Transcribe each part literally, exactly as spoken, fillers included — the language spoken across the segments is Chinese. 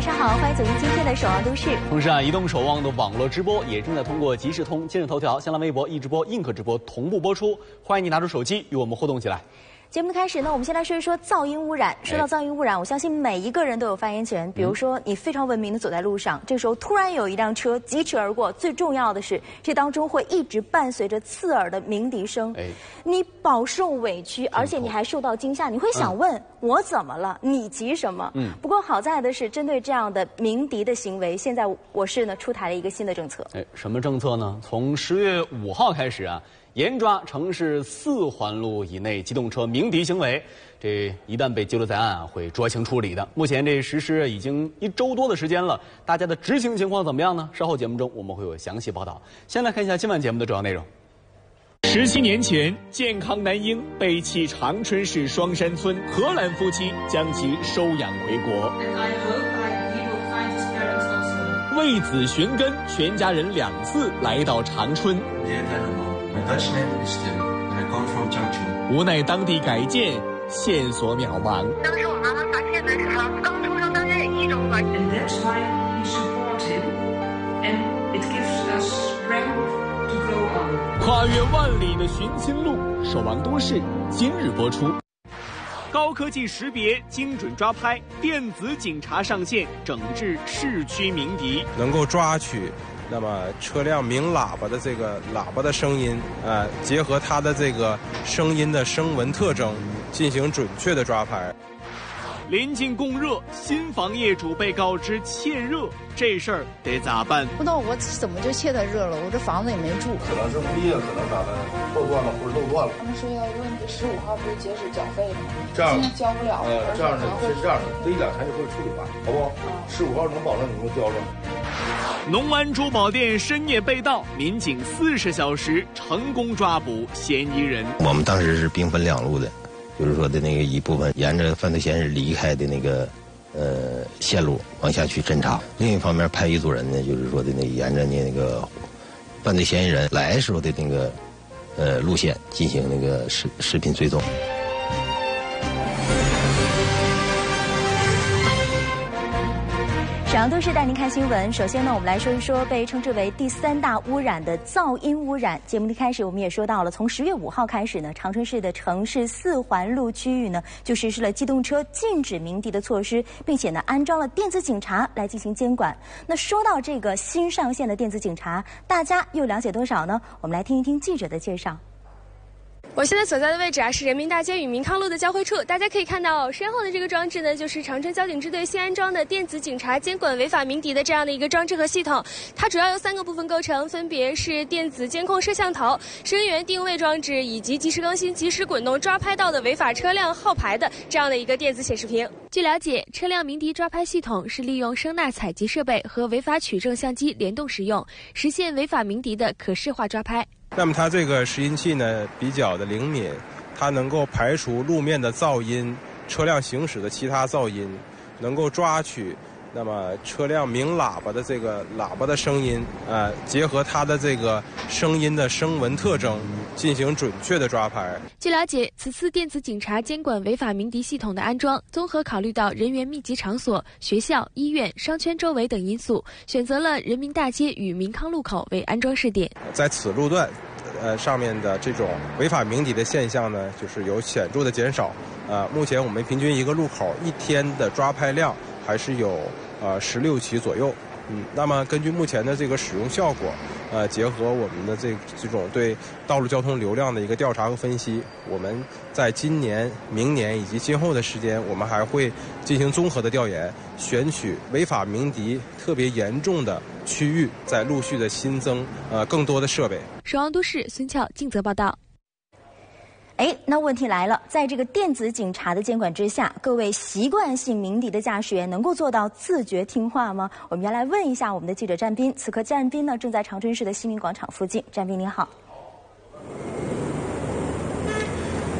晚上好，欢迎走进今天的《守望都市》。同时啊，移动守望的网络直播也正在通过即时通、今日头条、新浪微博、易直播、映客直播同步播出，欢迎你拿出手机与我们互动起来。节目的开始呢，我们先来说一说噪音污染。说到噪音污染，我相信每一个人都有发言权。比如说，你非常文明的走在路上，这时候突然有一辆车疾驰而过，最重要的是，这当中会一直伴随着刺耳的鸣笛声。哎，你饱受委屈，而且你还受到惊吓，你会想问、嗯、我怎么了？你急什么？嗯。不过好在的是，针对这样的鸣笛的行为，现在我市呢出台了一个新的政策。哎，什么政策呢？从十月五号开始啊。严抓城市四环路以内机动车鸣笛行为，这一旦被揭露在案啊，会酌情处理的。目前这实施已经一周多的时间了，大家的执行情况怎么样呢？稍后节目中我们会有详细报道。先来看一下今晚节目的主要内容。十七年前，健康男婴被弃长春市双山村，荷兰夫妻将其收养回国。为子寻根，全家人两次来到长春。无奈当地改建，线索渺茫。当时我妈妈发现的时候，刚出生大概一周吧。跨越万里的寻亲路，守望都市今日播出。高科技识别、精准抓拍，电子警察上线整治市区鸣笛，能够抓取。那么车辆鸣喇叭的这个喇叭的声音，呃，结合它的这个声音的声纹特征，进行准确的抓拍。临近供热，新房业主被告知欠热，这事儿得咋办？不知道我怎么就欠的热了，我这房子也没住。可能是物业，可能咱们漏断了或者漏断了。他们说要问十五号不是截止缴费吗？这样现在交不了。呃，这样的是这样的，这一两天就会处理完，好不好？十五号能保证你能交上。农安珠宝店深夜被盗，民警四十小时成功抓捕嫌疑人。我们当时是兵分两路的，就是说的那个一部分沿着犯罪嫌疑人离开的那个呃线路往下去侦查，另一方面派一组人呢，就是说的那沿着那个犯罪嫌疑人来时候的那个呃路线进行那个视视频追踪。沈阳都市带您看新闻。首先呢，我们来说一说被称之为第三大污染的噪音污染。节目的开始我们也说到了，从十月五号开始呢，长春市的城市四环路区域呢就实施了机动车禁止鸣笛的措施，并且呢安装了电子警察来进行监管。那说到这个新上线的电子警察，大家又了解多少呢？我们来听一听记者的介绍。我现在所在的位置啊，是人民大街与民康路的交汇处。大家可以看到身后的这个装置呢，就是长春交警支队新安装的电子警察监管违法鸣笛的这样的一个装置和系统。它主要由三个部分构成，分别是电子监控摄像头、声源定位装置以及及时更新、及时滚动抓拍到的违法车辆号牌的这样的一个电子显示屏。据了解，车辆鸣笛抓拍系统是利用声纳采集设备和违法取证相机联动使用，实现违法鸣笛的可视化抓拍。那么它这个拾音器呢比较的灵敏，它能够排除路面的噪音、车辆行驶的其他噪音，能够抓取那么车辆鸣喇叭的这个喇叭的声音，呃，结合它的这个声音的声纹特征进行准确的抓拍。据了解，此次电子警察监管违法鸣笛系统的安装，综合考虑到人员密集场所、学校、医院、商圈周围等因素，选择了人民大街与民康路口为安装试点。在此路段，呃，上面的这种违法鸣笛的现象呢，就是有显著的减少。呃，目前我们平均一个路口一天的抓拍量。还是有呃十六起左右，嗯，那么根据目前的这个使用效果，呃，结合我们的这这种对道路交通流量的一个调查和分析，我们在今年、明年以及今后的时间，我们还会进行综合的调研，选取违法鸣笛特别严重的区域，再陆续的新增呃更多的设备。守望都市，孙俏、静泽报道。哎，那问题来了，在这个电子警察的监管之下，各位习惯性鸣笛的驾驶员能够做到自觉听话吗？我们要来问一下我们的记者战斌。此刻战斌呢正在长春市的西民广场附近。战斌您好。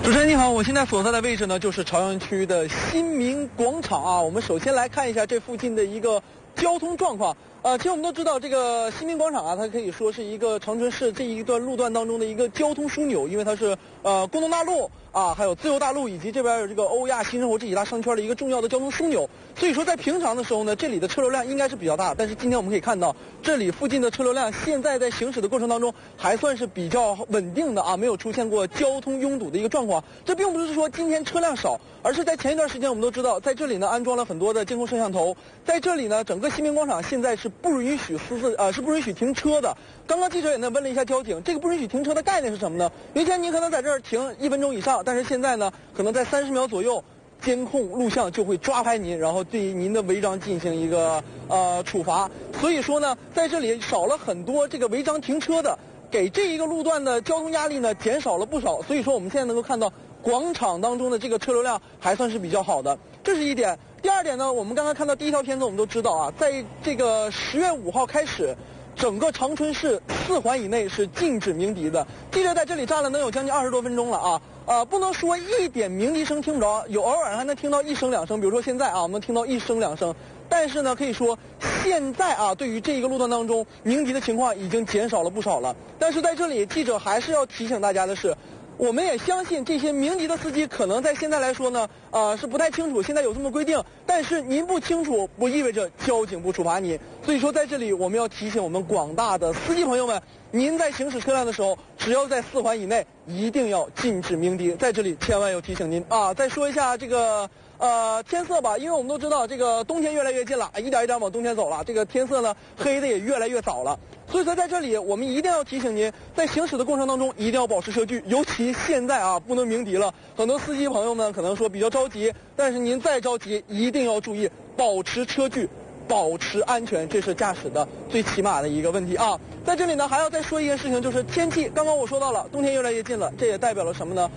主持人你好，我现在所在的位置呢就是朝阳区的西民广场啊。我们首先来看一下这附近的一个交通状况。呃，其实我们都知道，这个新民广场啊，它可以说是一个长春市这一段路段当中的一个交通枢纽，因为它是呃工农大路啊，还有自由大路以及这边有这个欧亚新生活这几大商圈的一个重要的交通枢纽。所以说，在平常的时候呢，这里的车流量应该是比较大，但是今天我们可以看到，这里附近的车流量现在在行驶的过程当中还算是比较稳定的啊，没有出现过交通拥堵的一个状况。这并不是说今天车辆少，而是在前一段时间我们都知道，在这里呢安装了很多的监控摄像头，在这里呢整个新民广场现在是不允许私自呃是不允许停车的。刚刚记者也呢问了一下交警，这个不允许停车的概念是什么呢？原先您可能在这儿停一分钟以上，但是现在呢，可能在三十秒左右，监控录像就会抓拍您，然后对您的违章进行一个呃处罚。所以说呢，在这里少了很多这个违章停车的，给这一个路段的交通压力呢减少了不少。所以说我们现在能够看到广场当中的这个车流量还算是比较好的，这是一点。第二点呢，我们刚刚看到第一条片子，我们都知道啊，在这个十月五号开始，整个长春市四环以内是禁止鸣笛的。记者在这里站了能有将近二十多分钟了啊，呃，不能说一点鸣笛声听不着，有偶尔还能听到一声两声，比如说现在啊，我们听到一声两声。但是呢，可以说现在啊，对于这一个路段当中鸣笛的情况已经减少了不少了。但是在这里，记者还是要提醒大家的是，我们也相信这些鸣笛的司机可能在现在来说呢，呃，是不太清楚现在有这么规定，但是您不清楚不意味着交警不处罚您。所以说在这里我们要提醒我们广大的司机朋友们，您在行驶车辆的时候，只要在四环以内一定要禁止鸣笛，在这里千万要提醒您啊。再说一下这个呃天色吧，因为我们都知道这个冬天越来越近了，一点一点往冬天走了，这个天色呢黑的也越来越早了。所以说在这里我们一定要提醒您，在行驶的过程当中一定要保持车距，尤其现在啊不能鸣笛了，很多司机朋友们可能说比较着急，但是您再着急一定要注意保持车距，保持安全，这是驾驶的最起码的一个问题啊。在这里呢还要再说一件事情，就是天气，刚刚我说到了冬天越来越近了，这也代表了什么呢？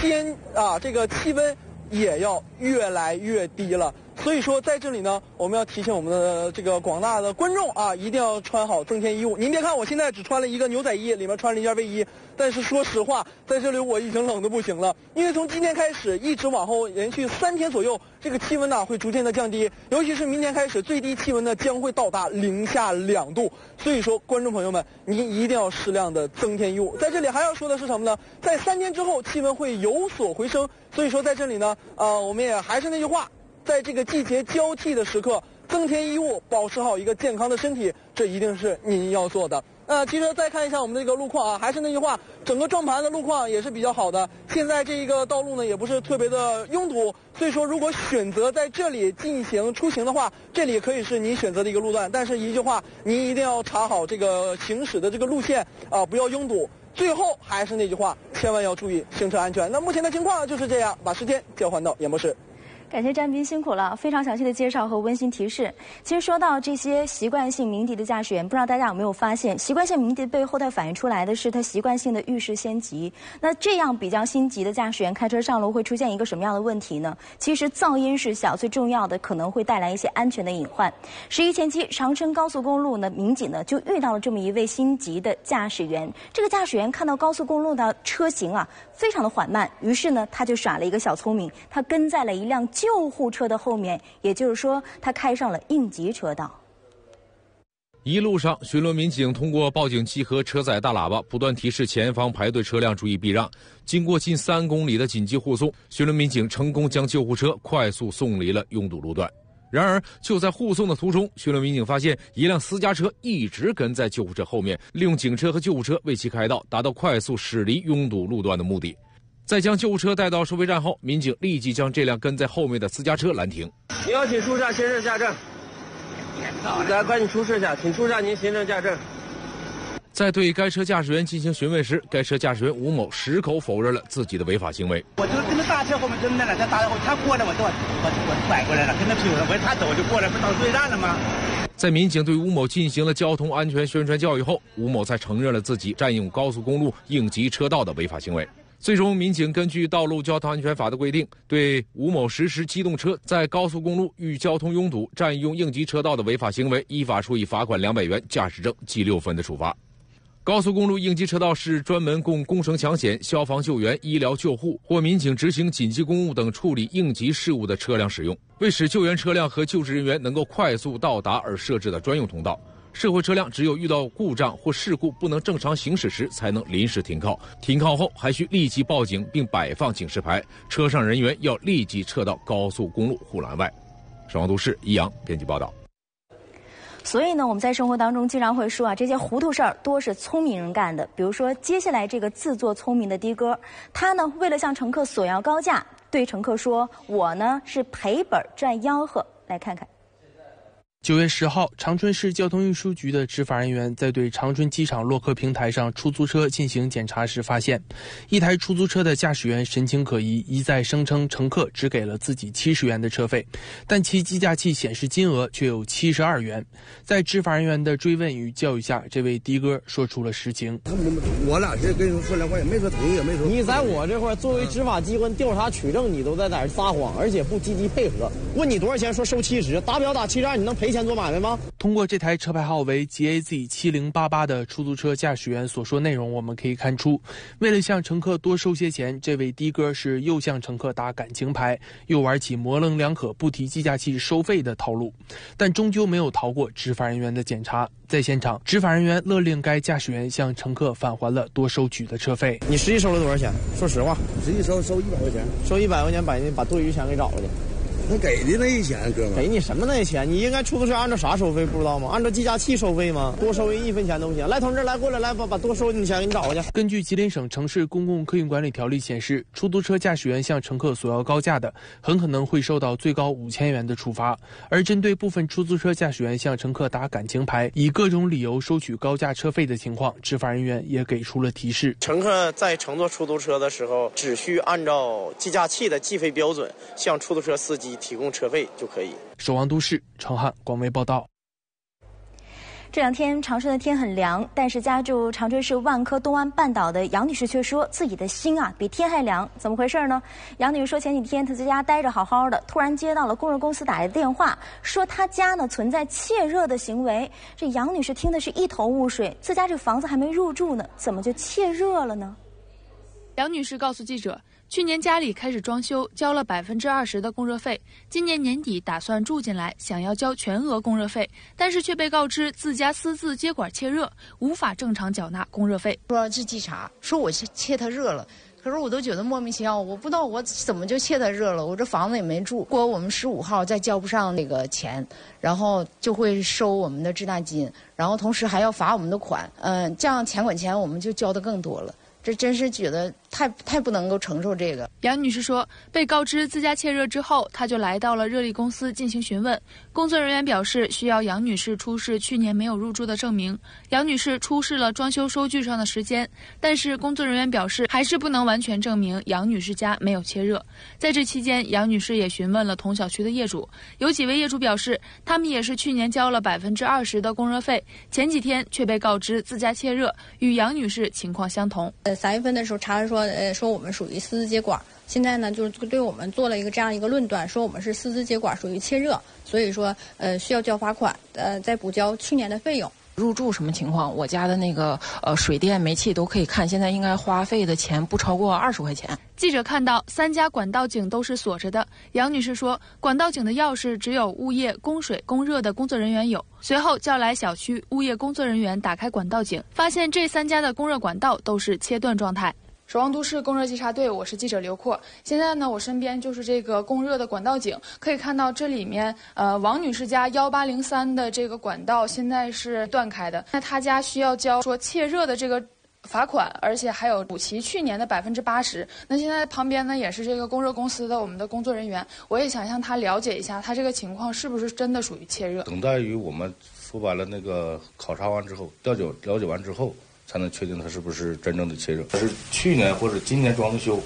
天啊这个气温也要越来越低了。所以说在这里呢，我们要提醒我们的这个广大的观众啊，一定要穿好增添衣物。您别看我现在只穿了一个牛仔衣，里面穿了一件卫衣，但是说实话在这里我已经冷得不行了，因为从今天开始一直往后连续三天左右，这个气温呢会逐渐的降低，尤其是明天开始最低气温呢将会到达零下两度。所以说观众朋友们，您一定要适量的增添衣物。在这里还要说的是什么呢？在三天之后气温会有所回升，所以说在这里呢呃，我们也还是那句话，在这个季节交替的时刻，增添衣物，保持好一个健康的身体，这一定是您要做的。呃，其实再看一下我们这个路况啊，还是那句话，整个转盘的路况也是比较好的。现在这一个道路呢，也不是特别的拥堵，所以说如果选择在这里进行出行的话，这里可以是您选择的一个路段。但是一句话，您一定要查好这个行驶的这个路线啊、呃，不要拥堵。最后还是那句话，千万要注意行车安全。那目前的情况就是这样，把时间交还到演播室。感谢詹斌辛苦了，非常详细的介绍和温馨提示。其实说到这些习惯性鸣笛的驾驶员，不知道大家有没有发现，习惯性鸣笛背后它反映出来的是它习惯性的遇事先急。那这样比较心急的驾驶员开车上路会出现一个什么样的问题呢？其实噪音是小，最重要的可能会带来一些安全的隐患。十一前期长春高速公路呢，民警呢就遇到了这么一位心急的驾驶员。这个驾驶员看到高速公路的车型啊非常的缓慢，于是呢他就耍了一个小聪明，他跟在了一辆救护车的后面，也就是说他开上了应急车道。一路上巡逻民警通过报警器和车载大喇叭不断提示前方排队车辆注意避让。经过近三公里的紧急护送，巡逻民警成功将救护车快速送离了拥堵路段。然而就在护送的途中，巡逻民警发现一辆私家车一直跟在救护车后面，利用警车和救护车为其开道，达到快速驶离拥堵路段的目的。在将救护车带到收费站后，民警立即将这辆跟在后面的私家车拦停。您要请出示行驶驾证，来，赶紧出示一下，请出示您行驶驾证。在对该车驾驶员进行询问时，该车驾驶员吴某矢口否认了自己的违法行为。我就跟着大车后面跟着了，他大车后他过来，我就我我拐过来了，跟他屁股上，我他走就过来，不到收费站了吗？在民警对吴某进行了交通安全宣传教育后，吴某才承认了自己占用高速公路应急车道的违法行为。最终，民警根据《道路交通安全法》的规定，对吴某实施机动车在高速公路遇交通拥堵、占用应急车道的违法行为，依法处以罚款两百元、驾驶证记六分的处罚。高速公路应急车道是专门供工程抢险、消防救援、医疗救护或民警执行紧急公务等处理应急事务的车辆使用，为使救援车辆和救治人员能够快速到达而设置的专用通道。社会车辆只有遇到故障或事故不能正常行驶时，才能临时停靠。停靠后还需立即报警并摆放警示牌，车上人员要立即撤到高速公路护栏外。守望都市一阳编辑报道。所以呢，我们在生活当中经常会说啊，这些糊涂事儿多是聪明人干的。比如说，接下来这个自作聪明的的哥，他呢为了向乘客索要高价，对乘客说：“我呢是赔本赚吆喝。”来看看。九月十号，长春市交通运输局的执法人员在对长春机场洛克平台上出租车进行检查时发现，一台出租车的驾驶员神情可疑，一再声称乘客只给了自己七十元的车费，但其计价器显示金额却有七十二元。在执法人员的追问与教育下，这位的哥说出了实情。他们我俩谁跟你说两块也没说同意，也没说你在我这块作为执法机关调查取证，你都在在这撒谎，而且不积极配合。问你多少钱，说收七十，打表打七十二，你能赔钱？做买卖吗？通过这台车牌号为 G A Z 七零八八 的出租车驾驶员所说内容，我们可以看出，为了向乘客多收些钱，这位的哥是又向乘客打感情牌，又玩起模棱两可、不提计价器收费的套路，但终究没有逃过执法人员的检查。在现场，执法人员勒令该驾驶员向乘客返还了多收取的车费。你实际收了多少钱？说实话，实际收收一百块钱，收一百块钱把把多余钱给找了去。他给的那一钱，哥们给你什么那一钱？你应该出租车按照啥收费不知道吗？按照计价器收费吗？多收一分钱都不行。来，同志，来过来，来把把多收你钱给你找去。根据吉林省城市公共客运管理条例显示，出租车驾驶员向乘客索要高价的，很可能会受到最高五千元的处罚。而针对部分出租车驾驶员向乘客打感情牌，以各种理由收取高价车费的情况，执法人员也给出了提示：乘客在乘坐出租车的时候，只需按照计价器的计费标准向出租车司机提供车费就可以。守望都市，程汉广为报道。这两天长春的天很凉，但是家住长春市万科东湾半岛的杨女士却说自己的心啊比天还凉。怎么回事呢？杨女士说，前几天她在家待着好好的，突然接到了供热公司打来的电话，说她家呢存在窃热的行为。这杨女士听的是一头雾水，自家这房子还没入住呢，怎么就窃热了呢？杨女士告诉记者，去年家里开始装修，交了百分之二十的供热费。今年年底打算住进来，想要交全额供热费，但是却被告知自家私自接管窃热，无法正常缴纳供热费。说这稽查说我窃他热了，可是我都觉得莫名其妙，我不知道我怎么就窃他热了，我这房子也没住。如果我们十五号再交不上那个钱，然后就会收我们的滞纳金，然后同时还要罚我们的款。嗯、呃，这样钱管钱我们就交的更多了。这真是觉得太太不能够承受这个。杨女士说，被告知自家窃热之后，她就来到了热力公司进行询问。工作人员表示需要杨女士出示去年没有入住的证明。杨女士出示了装修收据上的时间，但是工作人员表示还是不能完全证明杨女士家没有窃热。在这期间，杨女士也询问了同小区的业主，有几位业主表示，他们也是去年交了百分之二十的供热费，前几天却被告知自家窃热，与杨女士情况相同。三月份的时候查说，呃，说我们属于私自接管。现在呢，就是对我们做了一个这样一个论断，说我们是私自接管，属于窃热，所以说，呃，需要交罚款，呃，再补交去年的费用。入住什么情况？我家的那个呃水电煤气都可以看，现在应该花费的钱不超过二十块钱。记者看到三家管道井都是锁着的，杨女士说，管道井的钥匙只有物业供水供热的工作人员有。随后叫来小区物业工作人员打开管道井，发现这三家的供热管道都是切断状态。守望都市供热稽查队，我是记者刘阔。现在呢，我身边就是这个供热的管道井，可以看到这里面，呃，王女士家幺八零三的这个管道现在是断开的，那她家需要交说窃热的这个罚款，而且还有补齐去年的百分之八十。那现在旁边呢也是这个供热公司的我们的工作人员，我也想向他了解一下，他这个情况是不是真的属于窃热？等待于我们说白了那个考察完之后，了解了解完之后。才能确定它是不是真正的窃热。它是去年或者今年装修，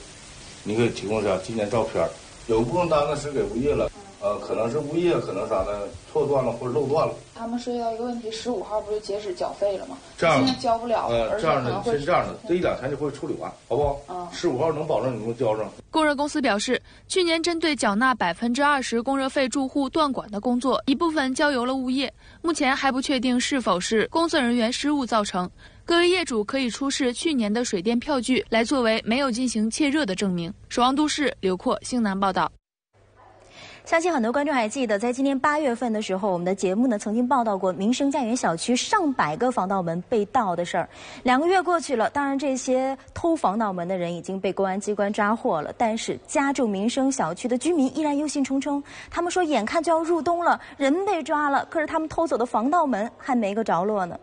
你可以提供一下今年照片。有部分单子是给物业了，呃，可能是物业可能啥呢错断了或者漏断了。他们涉及到一个问题，十五号不是截止缴费了吗？这样现在交不了，呃，这样的是这样的，这一两天就会处理完，好不好？嗯，十五号能保证你能交上。供热公司表示，去年针对缴纳百分之二十供热费住户断管的工作，一部分交由了物业，目前还不确定是否是工作人员失误造成。各位业主可以出示去年的水电票据来作为没有进行切热的证明。守望都市刘阔，星南报道。相信很多观众还记得，在今年八月份的时候，我们的节目呢曾经报道过民生家园小区上百个防盗门被盗的事儿。两个月过去了，当然这些偷防盗门的人已经被公安机关抓获了，但是家住民生小区的居民依然忧心忡忡。他们说，眼看就要入冬了，人被抓了，可是他们偷走的防盗门还没个着落呢。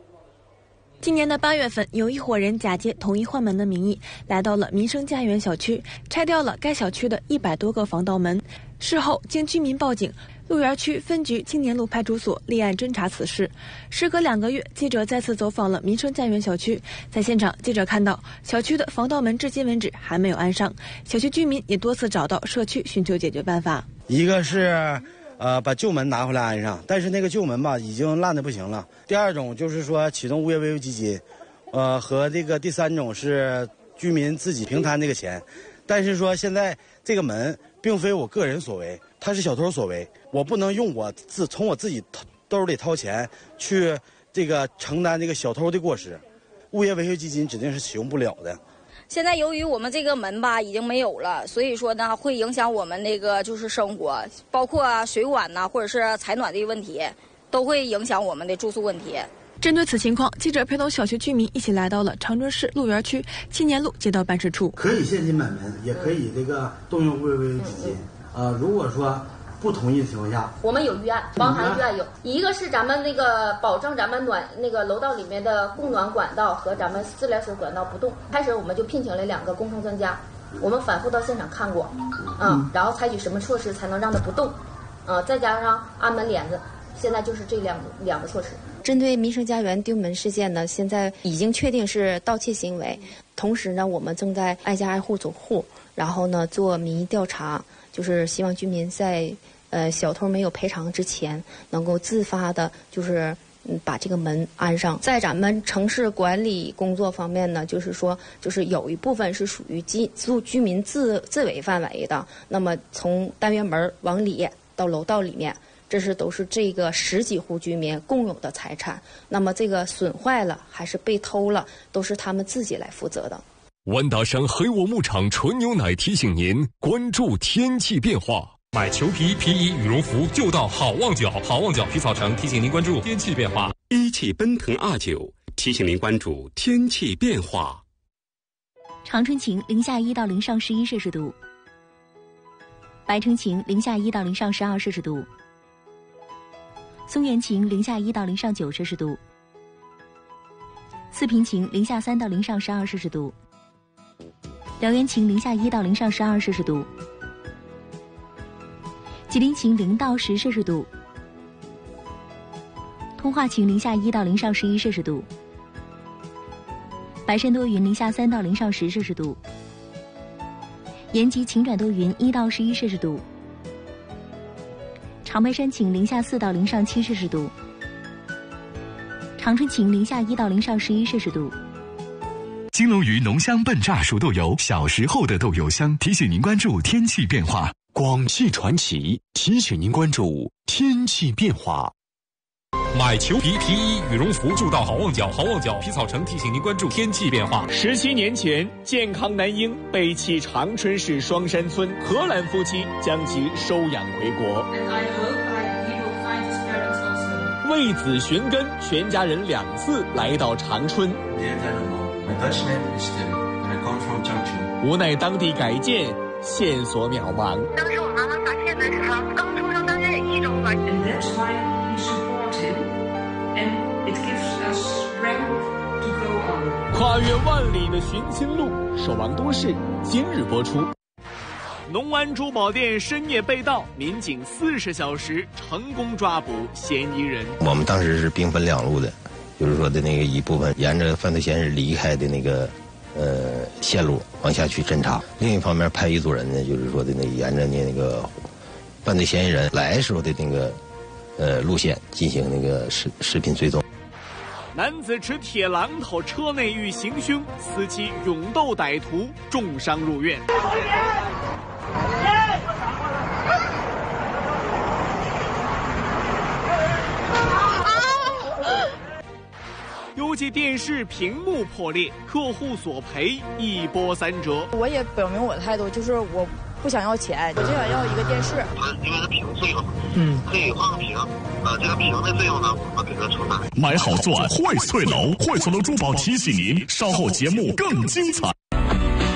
今年的八月份，有一伙人假借同一换门的名义，来到了民生家园小区，拆掉了该小区的一百多个防盗门。事后，经居民报警，路园区分局青年路派出所立案侦查此事。时隔两个月，记者再次走访了民生家园小区，在现场，记者看到小区的防盗门至今为止还没有安上，小区居民也多次找到社区寻求解决办法。一个是呃，把旧门拿回来安上，但是那个旧门吧已经烂得不行了。第二种就是说启动物业维护基金，呃，和这个第三种是居民自己平摊这个钱。但是说现在这个门并非我个人所为，它是小偷所为，我不能用我自从我自己兜里掏钱去这个承担这个小偷的过失，物业维护基金指定是使用不了的。现在由于我们这个门吧已经没有了，所以说呢会影响我们那个就是生活，包括水管呐、啊、或者是采暖的问题，都会影响我们的住宿问题。针对此情况，记者陪同小区居民一起来到了长春市路园区青年路街道办事处。可以现金买门，也可以这个动用物业维护基金。呃，如果说不同意的情况下，我们有预案，包含预案有一个是咱们那个保证咱们暖那个楼道里面的供暖管道和咱们自来水管道不动。开始我们就聘请了两个工程专家，我们反复到现场看过，嗯，然后采取什么措施才能让它不动，呃，再加上安门帘子，现在就是这两两个措施。针对民生家园丢门事件呢，现在已经确定是盗窃行为，同时呢，我们正在挨家挨户走户，然后呢做民意调查。就是希望居民在呃小偷没有赔偿之前，能够自发的，就是把这个门安上。在咱们城市管理工作方面呢，就是说，就是有一部分是属于居住居民自自卫范围的。那么从单元门往里到楼道里面，这是都是这个十几户居民共有的财产。那么这个损坏了还是被偷了，都是他们自己来负责的。万达山黑沃牧场纯牛奶提醒您关注天气变化，买裘皮、皮衣、羽绒服就到好望角。好望角皮草城提醒您关注天气变化。一汽奔腾 R 九 提醒您关注天气变化。长春晴，零下一到零上十一摄氏度；白城晴，零下一到零上十二摄氏度；松原晴，零下一到零上九摄氏度；四平晴，零下三到零上十二摄氏度。辽源晴，零下一到零上十二摄氏度；吉林晴，零到十摄氏度；通化晴，零下一到零上十一摄氏度；白山多云，零下三到零上十摄氏度；延吉晴转多云，一到十一摄氏度；长白山晴，零下四到零上七摄氏度；长春晴，零下一到零上十一摄氏度。金龙鱼浓香笨榨熟豆油，小时候的豆油香，提醒您关注天气变化。广汽传祺提醒您关注天气变化。买裘皮、皮衣、羽绒服就到好望角。好望角皮草城提醒您关注天气变化。十七年前，健康男婴被弃长春市双山村，荷兰夫妻将其收养回国。为子寻根，全家人两次来到长春。无奈当地改建，线索渺茫。当时我妈妈发现的是她刚出生大概一周吧。跨越万里的寻亲路，守望都市今日播出。农安珠宝店深夜被盗，民警四十小时成功抓捕嫌疑人。我们当时是兵分两路的。就是说的那个一部分沿着犯罪嫌疑人离开的那个呃线路往下去侦查，另一方面派一组人呢，就是说的那沿着那个犯罪嫌疑人来时候的那个呃路线进行那个视视频追踪。男子持铁榔头车内遇行凶，司机勇斗歹徒，重伤入院。计电视屏幕破裂，客户索赔一波三折。我也表明我的态度，就是我不想要钱，我就想要一个电视。因为是屏碎了，嗯，可以换个屏。啊，这个屏的费用呢，我给他承担。买好钻，惠翠楼，惠翠楼珠宝提醒您，稍后节目更精彩。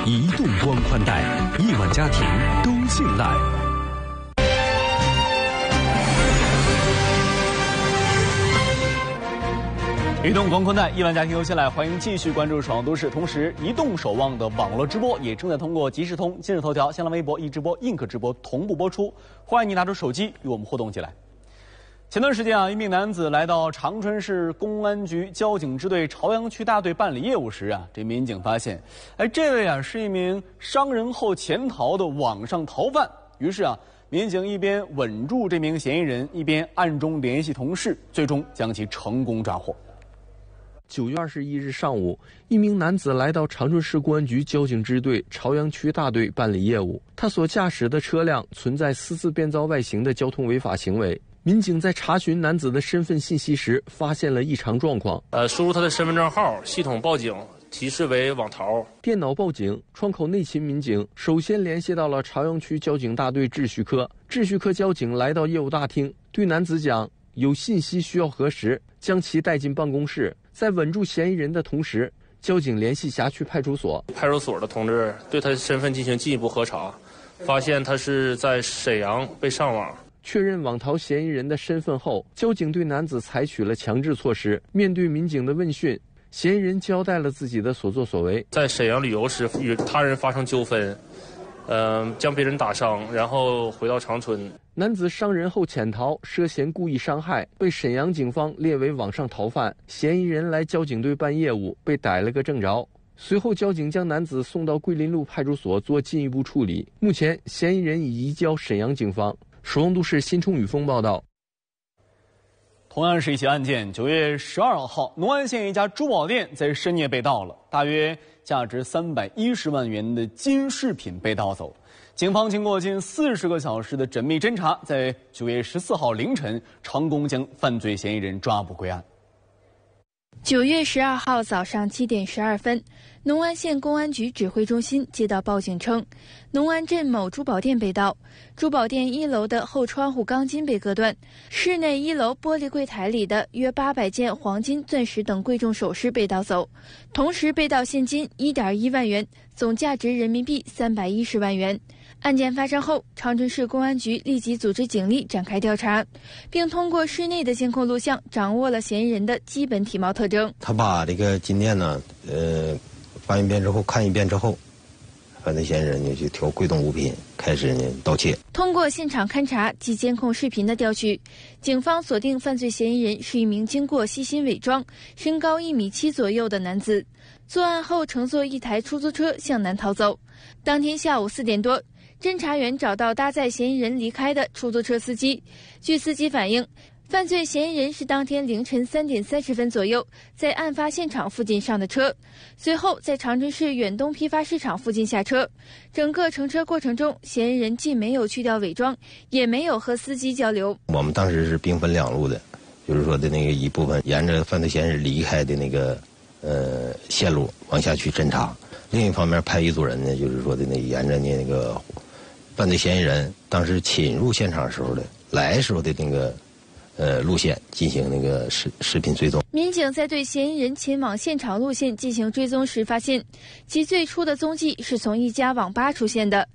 移动光宽带，亿万家庭都信赖。 移动光宽带，亿万家庭都信赖，欢迎继续关注《守望都市》。同时，移动守望的网络直播也正在通过即时通、今日头条、新浪微博、一直播、ink 直播同步播出。欢迎您拿出手机与我们互动起来。前段时间啊，一名男子来到长春市公安局交警支队朝阳区大队办理业务时啊，这民警发现，哎，这位啊是一名伤人后潜逃的网上逃犯。于是啊，民警一边稳住这名嫌疑人，一边暗中联系同事，最终将其成功抓获。 九月二十一日上午，一名男子来到长春市公安局交警支队朝阳区大队办理业务。他所驾驶的车辆存在私自变造外形的交通违法行为。民警在查询男子的身份信息时，发现了异常状况。呃，输入他的身份证号，系统报警提示为网逃。电脑报警，窗口内勤民警首先联系到了朝阳区交警大队秩序科。秩序科交警来到业务大厅，对男子讲有信息需要核实，将其带进办公室。 在稳住嫌疑人的同时，交警联系辖区派出所，派出所的同志对他身份进行进一步核查，发现他是在沈阳被上网。确认网逃嫌疑人的身份后，交警对男子采取了强制措施。面对民警的问讯，嫌疑人交代了自己的所作所为：在沈阳旅游时与他人发生纠纷，嗯、呃，将别人打伤，然后回到长春。男子伤人后潜逃，涉嫌故意伤害，被沈阳警方列为网上逃犯。嫌疑人来交警队办业务，被逮了个正着。随后，交警将男子送到桂林路派出所做进一步处理。目前，嫌疑人已移交沈阳警方。守望都市新冲雨峰报道。同样是一起案件，九月十二号，农安县一家珠宝店在深夜被盗了，大约价值三百一十万元的金饰品被盗走。 警方经过近四十个小时的缜密侦查，在九月十四号凌晨成功将犯罪嫌疑人抓捕归案。九月十二号早上七点十二分，农安县公安局指挥中心接到报警称，农安镇某珠宝店被盗，珠宝店一楼的后窗户钢筋被割断，室内一楼玻璃柜台里的约八百件黄金、钻石等贵重首饰被盗走，同时被盗现金一点一万元，总价值人民币三百一十万元。 案件发生后，长春市公安局立即组织警力展开调查，并通过室内的监控录像掌握了嫌疑人的基本体貌特征。他把这个金店呢，呃，翻一遍之后看一遍之后，犯罪嫌疑人呢就挑贵重物品开始呢盗窃。通过现场勘查及监控视频的调取，警方锁定犯罪嫌疑人是一名经过细心伪装、身高一米七左右的男子。作案后乘坐一台出租车向南逃走。当天下午四点多。 侦查员找到搭载嫌疑人离开的出租车司机，据司机反映，犯罪嫌疑人是当天凌晨三点三十分左右在案发现场附近上的车，随后在长春市远东批发市场附近下车。整个乘车过程中，嫌疑人既没有去掉伪装，也没有和司机交流。我们当时是兵分两路的，就是说的那个一部分沿着犯罪嫌疑人离开的那个呃线路往下去侦查，另一方面派一组人呢，就是说的那沿着那个。 犯罪嫌疑人当时侵入现场时候的来时候的那个呃路线进行那个视视频追踪。民警在对嫌疑人前往现场路线进行追踪时，发现其最初的踪迹是从一家网吧出现的。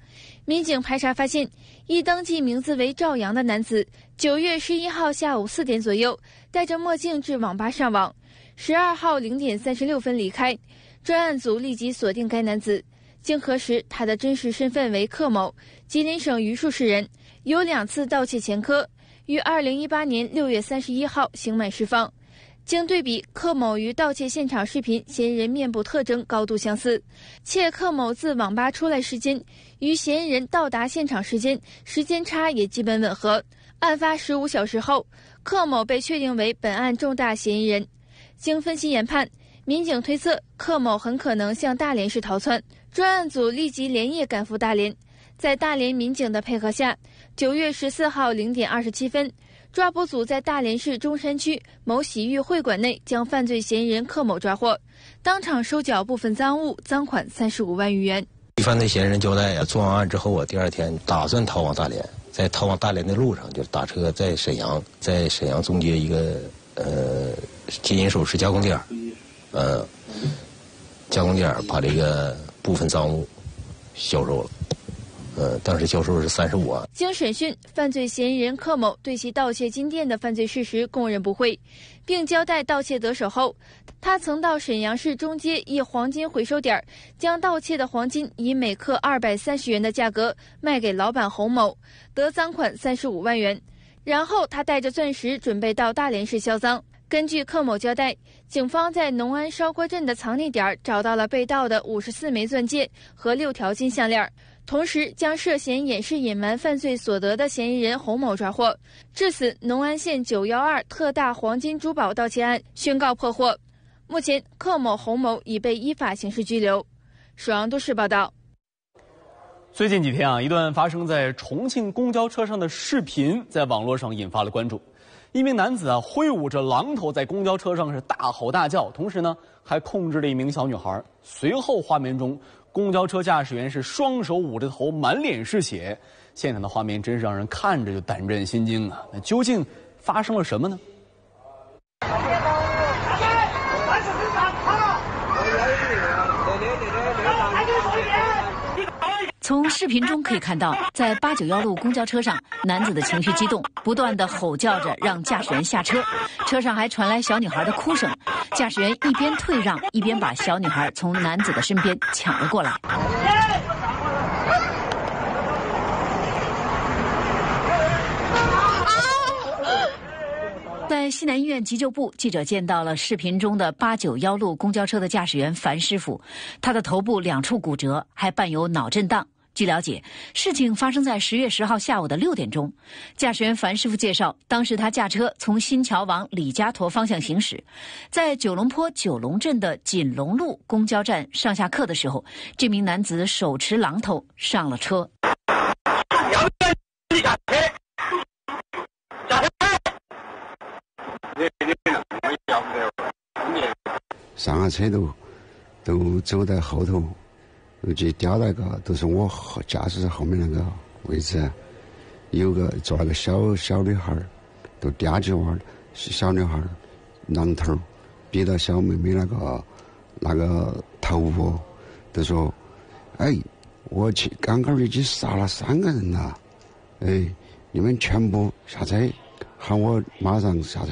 民警排查发现，一登记名字为赵阳的男子，九月十一号下午四点左右戴着墨镜至网吧上网，十二号零点三十六分离开。专案组立即锁定该男子。 经核实，他的真实身份为克某，吉林省榆树市人，有两次盗窃前科，于二零一八年六月三十一号刑满释放。经对比，克某与盗窃现场视频嫌疑人面部特征高度相似，且克某自网吧出来时间与嫌疑人到达现场时间时间差也基本吻合。案发十五小时后，克某被确定为本案重大嫌疑人。经分析研判，民警推测克某很可能向大连市逃窜。 专案组立即连夜赶赴大连，在大连民警的配合下，九月十四号零点二十七分，抓捕组在大连市中山区某洗浴会馆内将犯罪嫌疑人克某抓获，当场收缴部分赃物赃款三十五万余元。犯罪嫌疑人交代，做完案之后，我第二天打算逃往大连，在逃往大连的路上就打车在沈阳，在沈阳中街一个呃金银首饰加工店，呃加工店把这个部分赃物销售了。 呃，当时销售是三十五万。经审讯，犯罪嫌疑人克某对其盗窃金店的犯罪事实供认不讳，并交代盗窃得手后，他曾到沈阳市中街一黄金回收点，将盗窃的黄金以每克二百三十元的价格卖给老板洪某，得赃款三十五万元。然后他带着钻石准备到大连市销赃。根据克某交代，警方在农安烧锅镇的藏匿点找到了被盗的五十四枚钻戒和六条金项链。 同时，将涉嫌掩饰隐瞒犯罪所得的嫌疑人洪某抓获。至此，农安县九一二特大黄金珠宝盗窃案宣告破获。目前，克某、洪某已被依法刑事拘留。沈阳都市报道。最近几天啊，一段发生在重庆公交车上的视频在网络上引发了关注。一名男子啊，挥舞着榔头在公交车上是大吼大叫，同时呢，还控制了一名小女孩。随后，画面中。 公交车驾驶员是双手捂着头，满脸是血。现场的画面真是让人看着就胆战心惊啊！那究竟发生了什么呢？从视频中可以看到，在八九幺路公交车上，男子的情绪激动，不断地吼叫着让驾驶员下车。车上还传来小女孩的哭声。 驾驶员一边退让，一边把小女孩从男子的身边抢了过来。在西南医院急救部，记者见到了视频中的八九一路公交车的驾驶员樊师傅，他的头部两处骨折，还伴有脑震荡。 据了解，事情发生在十月十号下午的六点钟。驾驶员樊师傅介绍，当时他驾车从新桥往李家沱方向行驶，在九龙坡九龙镇的锦龙路公交站上下客的时候，这名男子手持榔头上了车。上了车都都走在后头。 尤其叼那个，都是我驾驶后面那个位置，有个坐那个小小女孩儿，都叼起我小女孩儿榔头，逼到小妹妹那个那个头部，都说：“哎，我去，刚刚已经杀了三个人了，哎，你们全部下车，喊我马上下车。”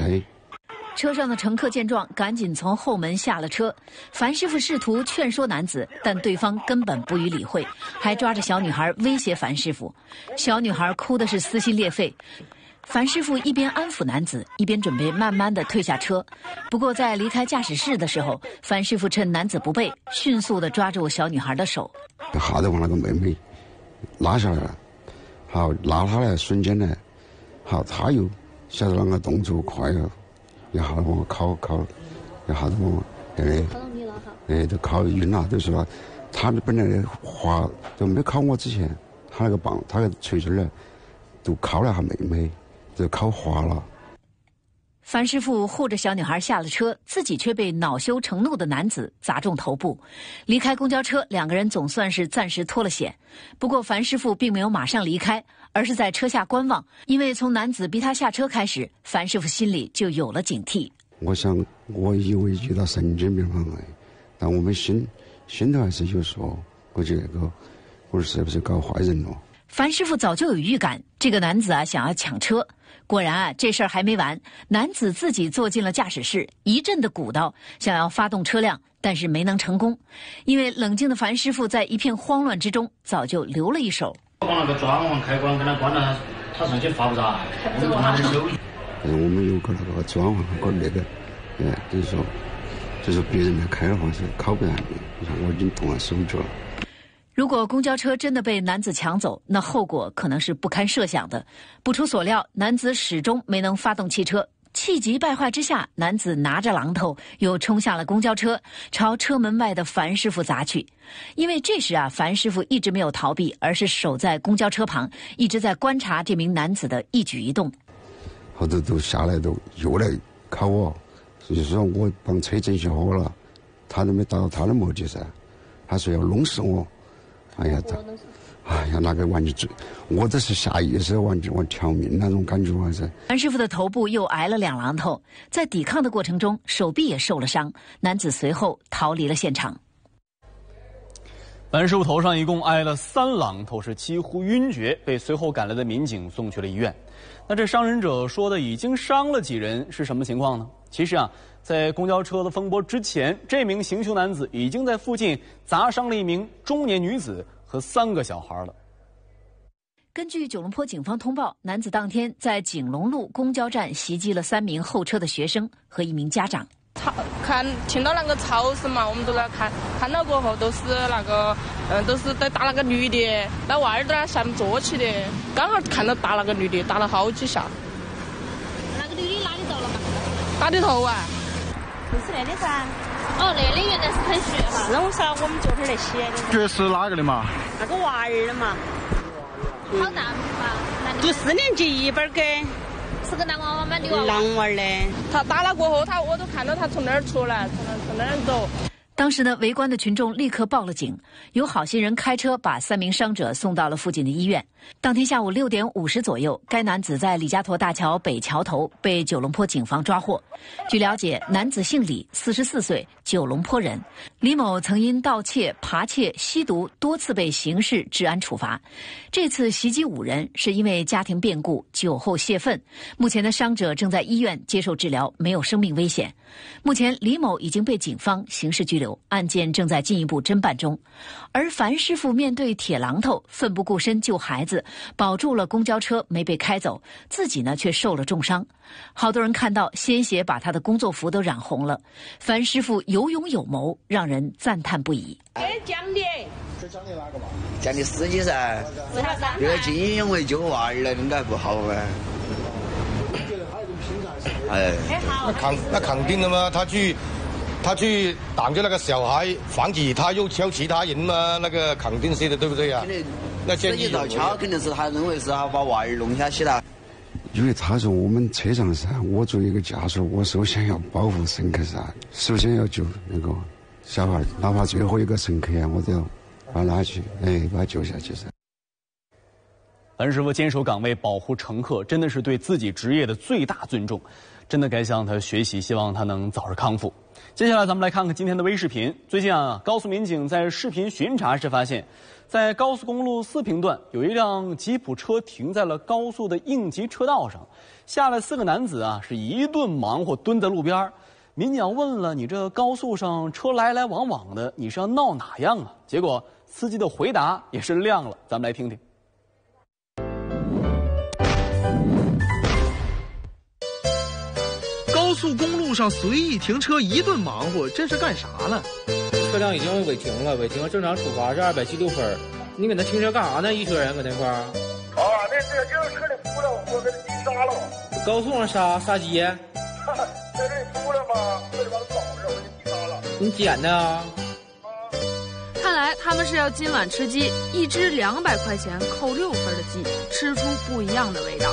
车上的乘客见状，赶紧从后门下了车。樊师傅试图劝说男子，但对方根本不予理会，还抓着小女孩威胁樊师傅。小女孩哭的是撕心裂肺。樊师傅一边安抚男子，一边准备慢慢的退下车。不过在离开驾驶室的时候，樊师傅趁男子不备，迅速的抓住小女孩的手，哈的把那个妹妹拉下来了。好，拉她来，瞬间呢，好，她又晓得那个动作快了。 一下子我烤烤，一下子我那个，哎，都烤晕了，都是吧？他本来划都没烤我之前，他那个棒，他那个锤子呢，都烤了下妹妹，都烤滑了。樊师傅护着小女孩下了车，自己却被恼羞成怒的男子砸中头部。离开公交车，两个人总算是暂时脱了险。不过樊师傅并没有马上离开。 而是在车下观望，因为从男子逼他下车开始，樊师傅心里就有了警惕。我想，我以为遇到神经病犯罪，但我们心心头还是有说，估计那个我是不是搞坏人了？樊师傅早就有预感，这个男子啊想要抢车。果然啊，这事儿还没完，男子自己坐进了驾驶室，一阵的鼓捣，想要发动车辆，但是没能成功，因为冷静的樊师傅在一片慌乱之中早就留了一手。 关了个抓，我们开关跟他关了，他瞬间发不着，我们帮他修。但是我们有个那个抓，我那个，哎，就是说，就是别人来开的话是靠不上的，你看我已经动了手脚了。如果公交车真的被男子抢走，那后果可能是不堪设想的。不出所料，男子始终没能发动汽车。 气急败坏之下，男子拿着榔头又冲下了公交车，朝车门外的樊师傅砸去。因为这时啊，樊师傅一直没有逃避，而是守在公交车旁，一直在观察这名男子的一举一动。後頭都下來都又來考我，所以說我幫崔振學好了，他都沒達到他的目的噻，他說要弄死我，哎呀他，哎呀那個完全，我這是下意識完全我條命那種感覺還是。韩师傅的头部又挨了两榔头，在抵抗的过程中手臂也受了伤，男子随后逃离了现场。 韩师傅头上一共挨了三榔头，是几乎晕厥，被随后赶来的民警送去了医院。那这伤人者说的已经伤了几人，是什么情况呢？其实啊，在公交车的风波之前，这名行凶男子已经在附近砸伤了一名中年女子和三个小孩了。根据九龙坡警方通报，男子当天在景龙路公交站袭击了三名候车的学生和一名家长。 看听到那个超市嘛，我们都来看，看到过后都是那个，嗯，都是在打那个女的，那娃儿在那下面坐起的，刚好看到打那个女的，打了好几下。那个女的哪里到了？打的头啊！就是那里噻。哦，那里原来是喷血嘛。是我噻，我们昨天来写的。觉是哪个的嘛？那个娃儿的嘛。好大嘛？读四年级一班给。 是个男娃娃吗？女娃娃？男娃儿嘞，他打了过后，他我都看到他从那儿出来，从那从那儿走。当时呢，围观的群众立刻报了警，有好心人开车把三名伤者送到了附近的医院。当天下午六点五十左右，该男子在李家沱大桥北桥头被九龙坡警方抓获。据了解，男子姓李，四十四岁，九龙坡人。李某曾因盗窃、扒窃、吸毒多次被刑事治安处罚。这次袭击五人是因为家庭变故，酒后泄愤。目前的伤者正在医院接受治疗，没有生命危险。目前，李某已经被警方刑事拘留，案件正在进一步侦办中。而樊师傅面对铁榔头，奋不顾身救孩子。 保住了公交车没被开走，自己呢却受了重伤。好多人看到鲜血把他的工作服都染红了。樊师傅有勇有谋，让人赞叹不已。哎，奖励，这奖励哪个嘛？奖励司机噻。不少三。这个见义勇为救娃儿了，应该不好呗。我觉得他这种心态是。哎。那肯那肯定的嘛，他去。 他去挡着那个小孩，防止他又敲其他人嘛，那个肯定是的，对不对呀、啊？那先一刀敲，肯定是他认为是他把娃儿弄下去了。因为他说我们车上噻，我作为一个家属，我首先要保护乘客噻，首先要救那个小孩，哪怕最后一个乘客啊，我都要把他拉去，哎，把他救下去噻。 韩师傅坚守岗位保护乘客，真的是对自己职业的最大尊重，真的该向他学习，希望他能早日康复。接下来咱们来看看今天的微视频。最近啊，高速民警在视频巡查时发现，在高速公路四平段有一辆吉普车停在了高速的应急车道上，下来四个男子啊是一顿忙活，蹲在路边。民警问了：“你这高速上车来来往往的，你是要闹哪样啊？”结果司机的回答也是亮了，咱们来听听。 高速公路上随意停车，一顿忙活，这是干啥呢？车辆已经违停了，违停正常处罚是二百七六分。你给他停车干啥呢？一车人搁那块儿。啊，那这就是车里扑了，我给他急刹了。高速上刹刹街？在这扑了吗？这里边不好着，我就急刹了。你捡的啊？啊。看来他们是要今晚吃鸡，一只两百块钱扣六分的鸡，吃出不一样的味道。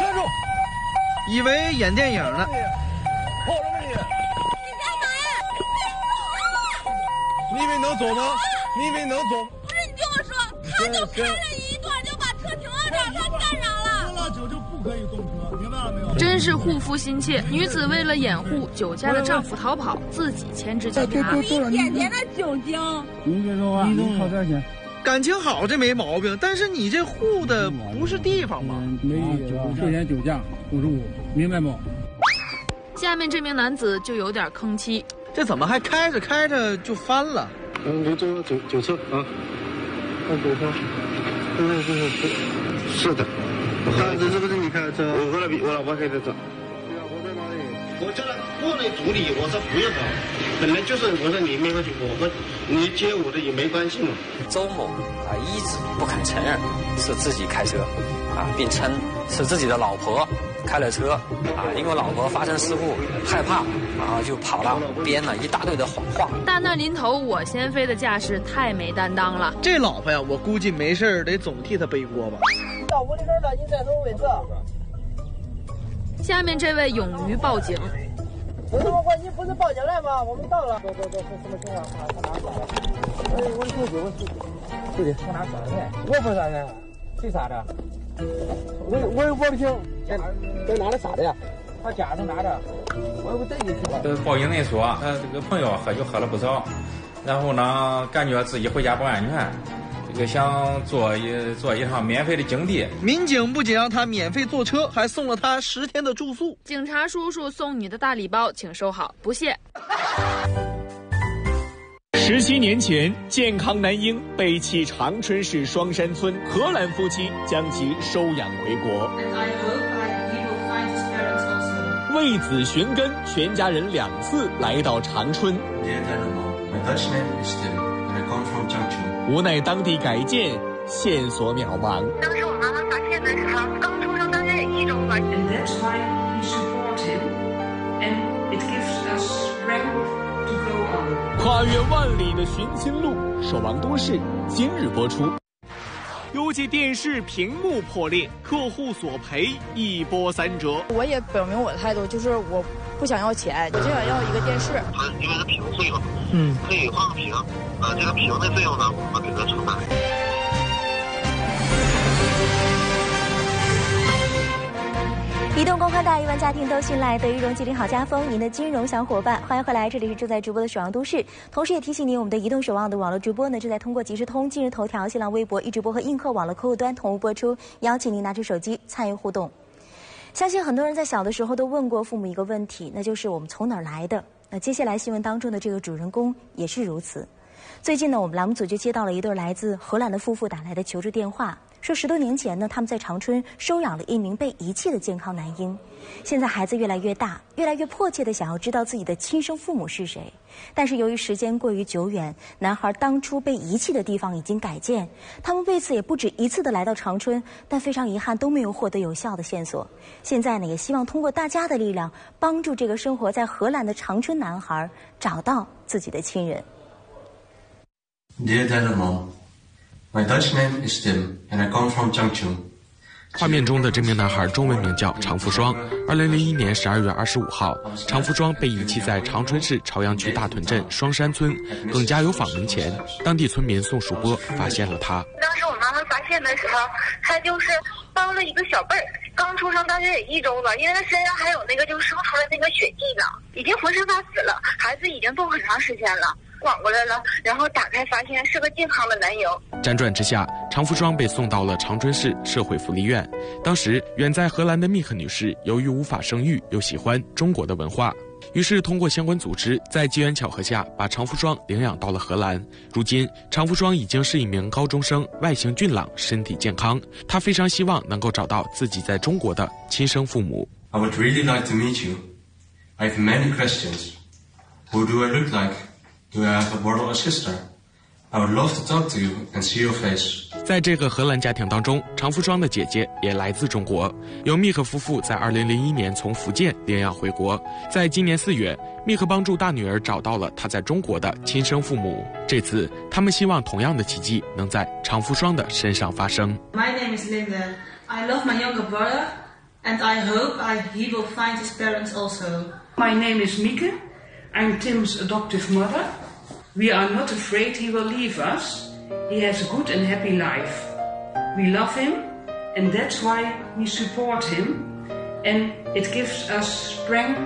站住！ 以为演电影呢，跑什么你？你干嘛呀？你以为能走吗？你以为能走？不是你听我说，他就开了一段就把车停到这儿，他干啥了？喝了酒就不可以动车，明白了没有？真是护肤心切，女子为了掩护酒驾的丈夫逃跑，自己牵制警察。一点点的酒精。您别说话，您靠边去。 感情好，这没毛病，但是你这护的不是地方吧？没有，涉嫌酒驾五十五，明白不？下面这名男子就有点坑妻，这怎么还开着开着就翻了？嗯，这这酒酒测啊，看酒测，是是是是的，看这是不是你看这？我和老我老婆开的车。对啊，我在哪里？我叫他过来处理，我说不要他。 本来就是我说你没喝酒，我喝你接我的也没关系嘛。周某啊一直不肯承认是自己开车，啊，并称是自己的老婆开了车，啊，因为老婆发生事故害怕，然后就跑了，编了一大堆的谎话。大难临头我先飞的架势太没担当了。这老婆呀，我估计没事得总替她背锅吧。到我的这儿了，你再走位置。下面这位勇于报警。不是我，你不是报警来吗？我们到了。走走走，什么情况？我拿出来。哎，我手机，我手机。对的，我拿出来。我不是啥人，谁杀的？我我我不行。在哪里杀的呀？ 他家都拿着，我我带你去吧。呃，报警人说他这个朋友喝酒喝了不少，然后呢，感觉自己回家不安全，这个想坐一坐一趟免费的警的。民警不仅让他免费坐车，还送了他十天的住宿。警察叔叔送你的大礼包，请收好，不谢。十七年前，健康男婴被弃长春市双山村，荷兰夫妻将其收养回国。 为子寻根，全家人两次来到长春。无奈当地改建，线索渺茫。当时我妈妈发现的是他刚出生大概一周吧。跨越万里的寻亲路，守望都市，今日播出。 尤其电视屏幕破裂，客户索赔一波三折。我也表明我的态度，就是我不想要钱，我就想要一个电视。啊，因为这个屏碎了，嗯，可以换个屏。啊，这个屏的费用呢，我们给他承担。移动公宽带，亿万家庭都信赖德裕隆吉林好家风，您的金融小伙伴，欢迎回来，这里是正在直播的守望都市。同时也提醒您，我们的移动守望的网络直播呢，正在通过即时通、今日头条、新浪微博、一直播和映客网络客户端同步播出，邀请您拿出手机参与互动。相信很多人在小的时候都问过父母一个问题，那就是我们从哪儿来的？那接下来新闻当中的这个主人公也是如此。最近呢，我们栏目组就接到了一对来自荷兰的夫妇打来的求助电话。 说十多年前呢，他们在长春收养了一名被遗弃的健康男婴。现在孩子越来越大，越来越迫切地想要知道自己的亲生父母是谁。但是由于时间过于久远，男孩当初被遗弃的地方已经改建。他们为此也不止一次地来到长春，但非常遗憾都没有获得有效的线索。现在呢，也希望通过大家的力量，帮助这个生活在荷兰的长春男孩找到自己的亲人。画面中的这名男孩中文名叫常福双。二零零一年十二月二十五号，常福双被遗弃在长春市朝阳区大屯镇双山村耿家油坊门前，当地村民宋树波发现了他。当时我妈妈发现的时候，他就是包了一个小被儿，刚出生大约也一周了，因为他身上还有那个就是生出来那个血迹呢，已经浑身发紫了，孩子已经冻很长时间了。 转过来了，然后打开发现是个健康的男婴。辗转之下，常福双被送到了长春市社会福利院。当时远在荷兰的密克女士，由于无法生育，又喜欢中国的文化，于是通过相关组织，在机缘巧合下把常福双领养到了荷兰。如今，常福双已经是一名高中生，外形俊朗，身体健康。她非常希望能够找到自己在中国的亲生父母。I would really like to meet you. I have many questions. Who do I look like? Do you have a brother or sister? I would love to talk to you and see your face. 在这个荷兰家庭当中，常福双的姐姐也来自中国，由密克夫妇在二零零一年从福建领养回国。在今年四月，密克帮助大女儿找到了她在中国的亲生父母。这次，他们希望同样的奇迹能在常福双的身上发生。My name is Linda. I love my younger brother, and I hope I he will find his parents also. My name is Mieke. I'm Tim's adoptive mother. We are not afraid he will leave us. He has a good and happy life. We love him, and that's why we support him, and it gives us strength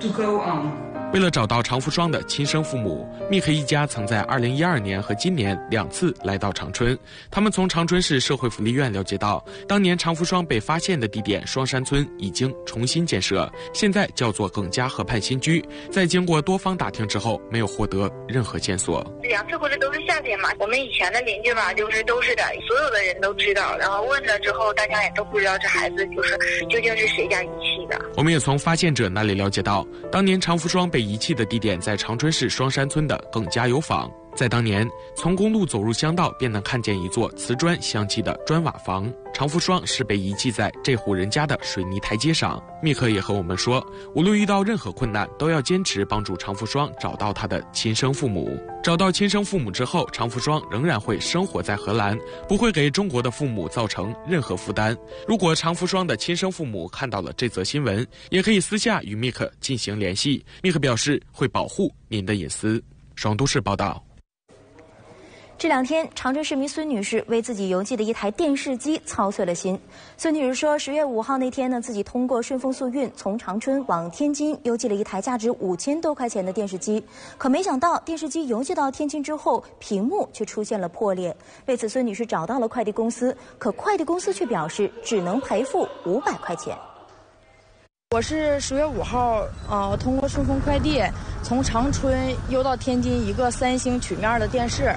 to go on. 为了找到常福双的亲生父母，密克一家曾在二零一二年和今年两次来到长春。他们从长春市社会福利院了解到，当年常福双被发现的地点双山村已经重新建设，现在叫做耿家河畔新居。在经过多方打听之后，没有获得任何线索。两次回来都是夏天嘛，我们以前的邻居嘛，就是都是的，所有的人都知道。然后问了之后，大家也都不知道这孩子就是究竟是谁家遗弃的。我们也从发现者那里了解到，当年常福双被 遗弃的地点在长春市双山村的耿家油坊。在当年，从公路走入乡道，便能看见一座瓷砖相砌的砖瓦房。常福双是被遗弃在这户人家的水泥台阶上。密克也和我们说，无论遇到任何困难，都要坚持帮助常福双找到他的亲生父母。找到亲生父母之后，常福双仍然会生活在荷兰，不会给中国的父母造成任何负担。如果常福双的亲生父母看到了这则新闻，也可以私下与密克进行联系。密克表示会保护您的隐私。爽都市报道。这两天，长春市民孙女士为自己邮寄的一台电视机操碎了心。孙女士说，十月五号那天呢，自己通过顺丰速运从长春往天津邮寄了一台价值五千多块钱的电视机，可没想到电视机邮寄到天津之后，屏幕却出现了破裂。为此，孙女士找到了快递公司，可快递公司却表示只能赔付五百块钱。我是十月五号，呃，通过顺丰快递从长春邮到天津一个三星曲面的电视。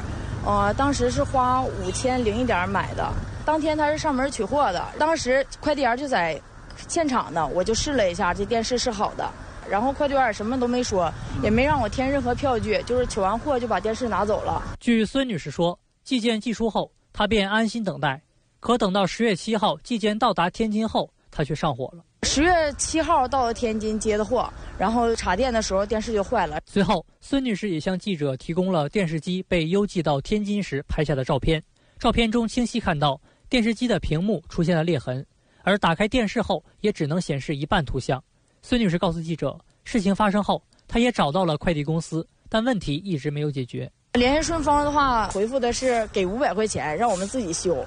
呃，当时是花五千零一点买的，当天他是上门取货的，当时快递员就在现场呢，我就试了一下，这电视是好的，然后快递员什么都没说，也没让我填任何票据，就是取完货就把电视拿走了。据孙女士说，寄件寄出后，她便安心等待，可等到十月七号寄件到达天津后，她却上火了。十月七号到了天津接的货，然后查电的时候电视就坏了。随后，孙女士也向记者提供了电视机被邮寄到天津时拍下的照片。照片中清晰看到电视机的屏幕出现了裂痕，而打开电视后也只能显示一半图像。孙女士告诉记者，事情发生后，她也找到了快递公司，但问题一直没有解决。联系顺丰的话，回复的是给五百块钱，让我们自己修，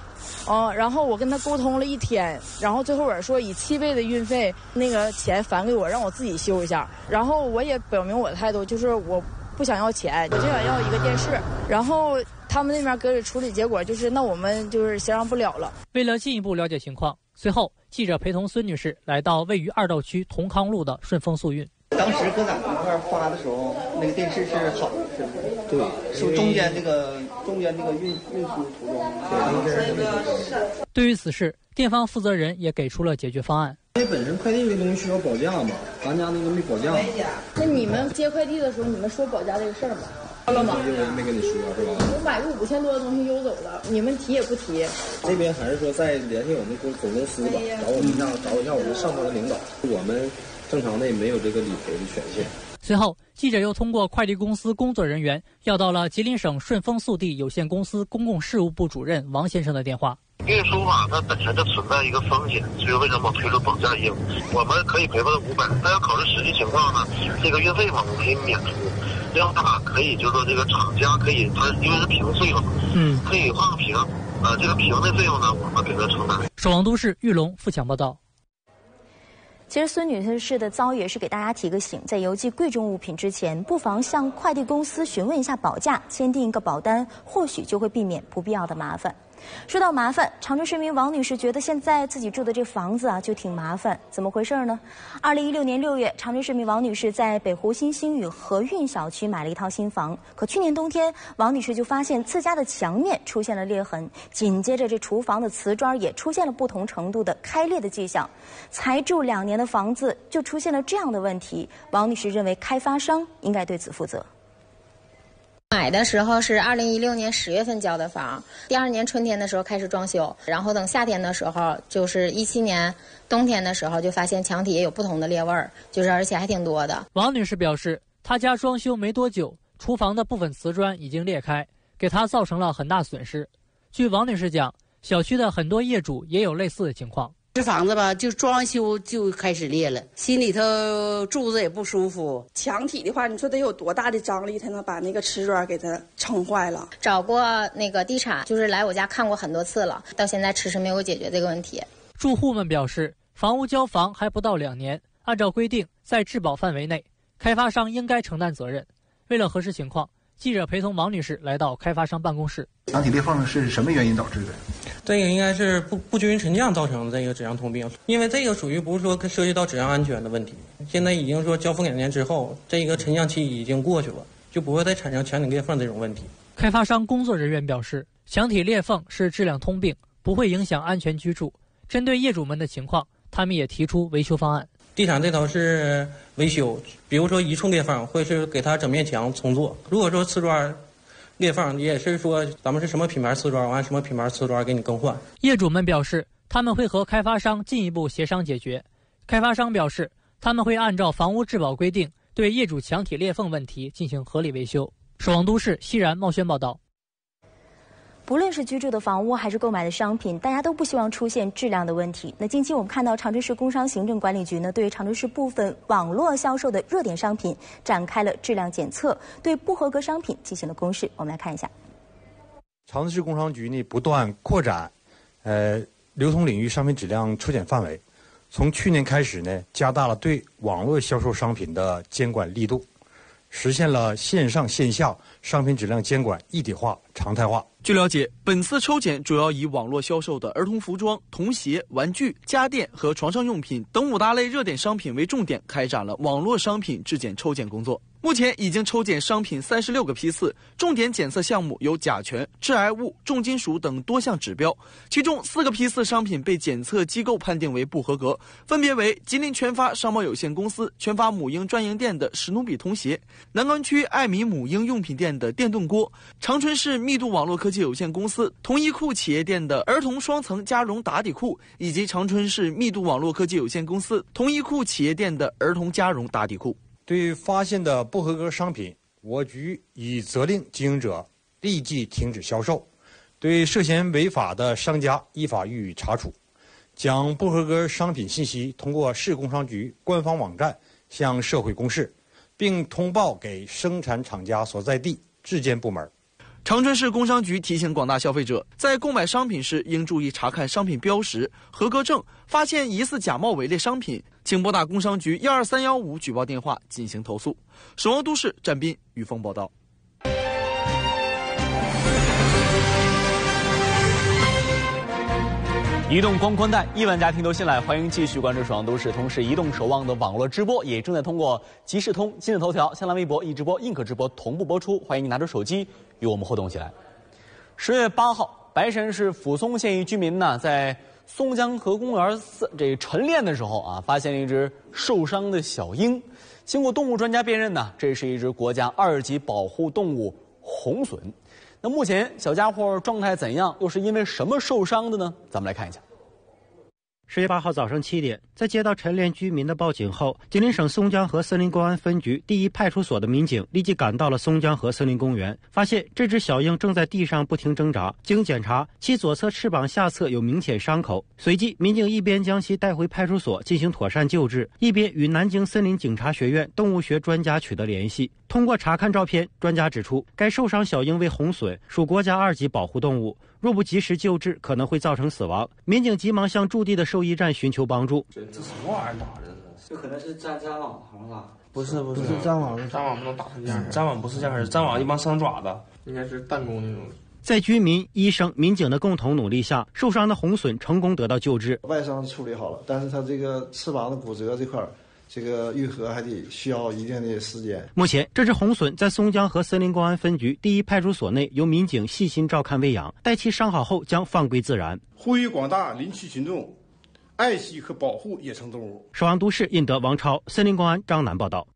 嗯，然后我跟他沟通了一天，然后最后我说以七倍的运费那个钱返给我，让我自己修一下。然后我也表明我的态度，就是我不想要钱，我就想要一个电视。然后他们那边给处理结果就是，那我们就是协商不了了。为了进一步了解情况，随后记者陪同孙女士来到位于二道区同康路的顺丰速运。当时搁咱们那儿发的时候，那个电视是好的，是不是？对，是不是中间这个中间这个运运输途中？对，对于此事，店方负责人也给出了解决方案。因为本身快递这个东西需要保价嘛，咱家那个没保价。那你们接快递的时候，你们说保价这个事儿吗？说了吗？没跟你说是吧？我买入五千多的东西邮走了，你们提也不提。这边还是说再联系我们公总公司吧，找我们一下，找一下我们上头的领导，我们。正常的也没有这个理赔的权限。随后，记者又通过快递公司工作人员要到了吉林省顺丰速递有限公司公共事务部主任王先生的电话。运输嘛，它本身就存在一个风险，所以为什么我推出保价业务？我们可以赔付它五百，但要考虑实际情况呢，这个运费嘛，我们可以免除。这样的话，可以就是说这个厂家可以，它因为是屏碎了嘛，嗯，可以换个屏，呃，这个屏的费用呢，我们给它承担。守望都市，玉龙付强报道。其实孙女士的遭遇也是给大家提个醒，在邮寄贵重物品之前，不妨向快递公司询问一下保价，签订一个保单，或许就会避免不必要的麻烦。说到麻烦，长春市民王女士觉得现在自己住的这房子啊就挺麻烦，怎么回事呢？二零一六年六月，长春市民王女士在北湖新星宇和运小区买了一套新房，可去年冬天，王女士就发现自家的墙面出现了裂痕，紧接着这厨房的瓷砖也出现了不同程度的开裂的迹象。才住两年的房子就出现了这样的问题，王女士认为开发商应该对此负责。买的时候是二零一六年十月份交的房，第二年春天的时候开始装修，然后等夏天的时候，就是一七年冬天的时候，就发现墙体也有不同的裂味儿，就是而且还挺多的。王女士表示，她家装修没多久，厨房的部分瓷砖已经裂开，给她造成了很大损失。据王女士讲，小区的很多业主也有类似的情况。这房子吧，就装修就开始裂了，心里头住着也不舒服。墙体的话，你说得有多大的张力才能把那个瓷砖给它撑坏了？找过那个地产，就是来我家看过很多次了，到现在迟迟没有解决这个问题。住户们表示，房屋交房还不到两年，按照规定，在质保范围内，开发商应该承担责任。为了核实情况，记者陪同王女士来到开发商办公室。墙体裂缝是什么原因导致的？这个应该是不不均匀沉降造成的这个质量通病，因为这个属于不是说涉及到质量安全的问题。现在已经说交付两年之后，这个沉降期已经过去了，就不会再产生墙体裂缝这种问题。开发商工作人员表示，墙体裂缝是质量通病，不会影响安全居住。针对业主们的情况，他们也提出维修方案。地产这头是维修，比如说一处裂缝会是给它整面墙重做，如果说瓷砖裂缝也是说咱们是什么品牌瓷砖，完什么品牌瓷砖给你更换。业主们表示，他们会和开发商进一步协商解决。开发商表示，他们会按照房屋质保规定，对业主墙体裂缝问题进行合理维修。守望都市西然茂轩报道。不论是居住的房屋还是购买的商品，大家都不希望出现质量的问题。那近期我们看到长春市工商行政管理局呢，对长春市部分网络销售的热点商品展开了质量检测，对不合格商品进行了公示。我们来看一下，长春市工商局呢不断扩展，呃，流通领域商品质量抽检范围。从去年开始呢，加大了对网络销售商品的监管力度，实现了线上线下商品质量监管一体化、常态化。据了解，本次抽检主要以网络销售的儿童服装、童鞋、玩具、家电和床上用品等五大类热点商品为重点，开展了网络商品质检抽检工作。目前已经抽检商品三十六个批次，重点检测项目有甲醛、致癌物、重金属等多项指标，其中四个批次商品被检测机构判定为不合格，分别为吉林全发商贸有限公司全发母婴专营店的史努比童鞋、南关区爱米母婴用品店的电动锅、长春市密度网络科技有限公司同衣库企业店的儿童双层加绒打底裤，以及长春市密度网络科技有限公司同衣库企业店的儿童加绒打底裤。对于发现的不合格商品，我局已责令经营者立即停止销售，对涉嫌违法的商家依法予以查处，将不合格商品信息通过市工商局官方网站向社会公示，并通报给生产厂家所在地质监部门。长春市工商局提醒广大消费者，在购买商品时应注意查看商品标识、合格证，发现疑似假冒伪劣商品，请拨打工商局幺二三幺五举报电话进行投诉。守望都市战斌、于峰报道。移动光宽带，亿万家庭都信赖。欢迎继续关注守望都市，同时移动守望的网络直播也正在通过即时通、今日头条、新浪微博、一直播、映客直播同步播出，欢迎您拿出手机与我们互动起来。十月八号，白山市抚松县一居民呢，在松江河公园这晨练的时候啊，发现了一只受伤的小鹰。经过动物专家辨认呢，这是一只国家二级保护动物红隼。那目前小家伙状态怎样？又是因为什么受伤的呢？咱们来看一下。十月八号早上七点，在接到晨练居民的报警后，吉林省松江河森林公安分局第一派出所的民警立即赶到了松江河森林公园，发现这只小鹰正在地上不停挣扎。经检查，其左侧翅膀下侧有明显伤口。随即，民警一边将其带回派出所进行妥善救治，一边与南京森林警察学院动物学专家取得联系。通过查看照片，专家指出，该受伤小鹰为红隼，属国家二级保护动物，若不及时救治，可能会造成死亡。民警急忙向驻地的兽医站寻求帮助。这什么玩意儿打的？这可能是粘粘网上了。不是不是，粘网粘网不能打成这样。粘网不是这样式，粘网一般伤爪子，应该是弹弓那种。在居民、医生、民警的共同努力下，受伤的红隼成功得到救治。外伤处理好了，但是它这个翅膀的骨折这块儿，这个愈合还得需要一定的时间。目前，这只红隼在松江河森林公安分局第一派出所内由民警细心照看喂养，待其伤好后将放归自然。呼吁广大林区群众爱惜和保护野生动物。守望都市印德、王超，森林公安张楠报道。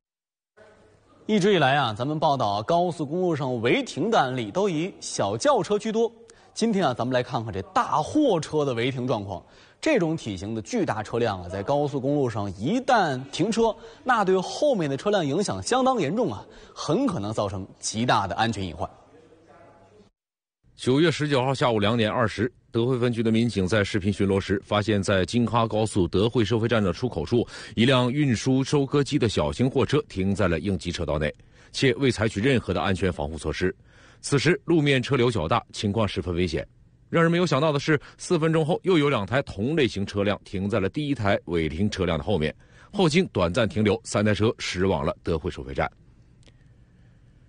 一直以来啊，咱们报道高速公路上违停的案例都以小轿车居多。今天啊，咱们来看看这大货车的违停状况。这种体型的巨大车辆啊，在高速公路上一旦停车，那对后面的车辆影响相当严重啊，很可能造成极大的安全隐患。九月十九号下午两点二十，德惠分局的民警在视频巡逻时，发现在京哈高速德惠收费站的出口处，一辆运输收割机的小型货车停在了应急车道内，且未采取任何的安全防护措施。此时路面车流较大，情况十分危险。让人没有想到的是，四分钟后又有两台同类型车辆停在了第一台违停车辆的后面，后经短暂停留，三台车驶往了德惠收费站。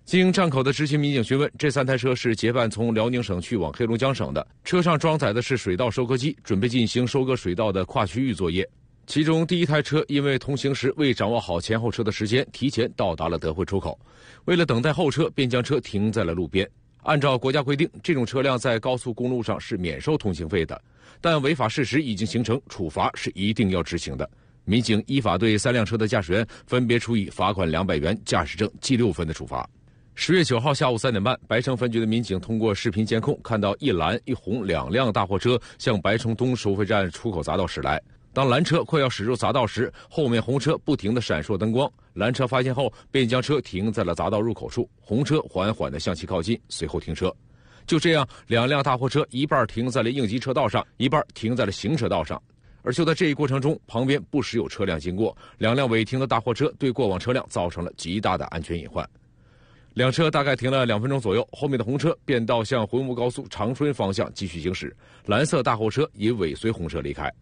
经站口的执勤民警询问，这三台车是结伴从辽宁省去往黑龙江省的，车上装载的是水稻收割机，准备进行收割水稻的跨区域作业。其中第一台车因为同行时未掌握好前后车的时间，提前到达了德惠出口，为了等待后车，便将车停在了路边。按照国家规定，这种车辆在高速公路上是免收通行费的，但违法事实已经形成，处罚是一定要执行的。民警依法对三辆车的驾驶员分别处以罚款两百元、驾驶证记六分的处罚。十月九号下午三点半，白城分局的民警通过视频监控，看到一蓝一红两辆大货车向白城东收费站出口匝道驶来。当蓝车快要驶入匝道时，后面红车不停地闪烁灯光。蓝车发现后，便将车停在了匝道入口处，红车缓缓地向其靠近，随后停车。就这样，两辆大货车一半停在了应急车道上，一半停在了行车道上。而就在这一过程中，旁边不时有车辆经过，两辆违停的大货车对过往车辆造成了极大的安全隐患。两车大概停了两分钟左右，后面的红车变道向浑吴高速长春方向继续行驶，蓝色大货车也尾随红车离开。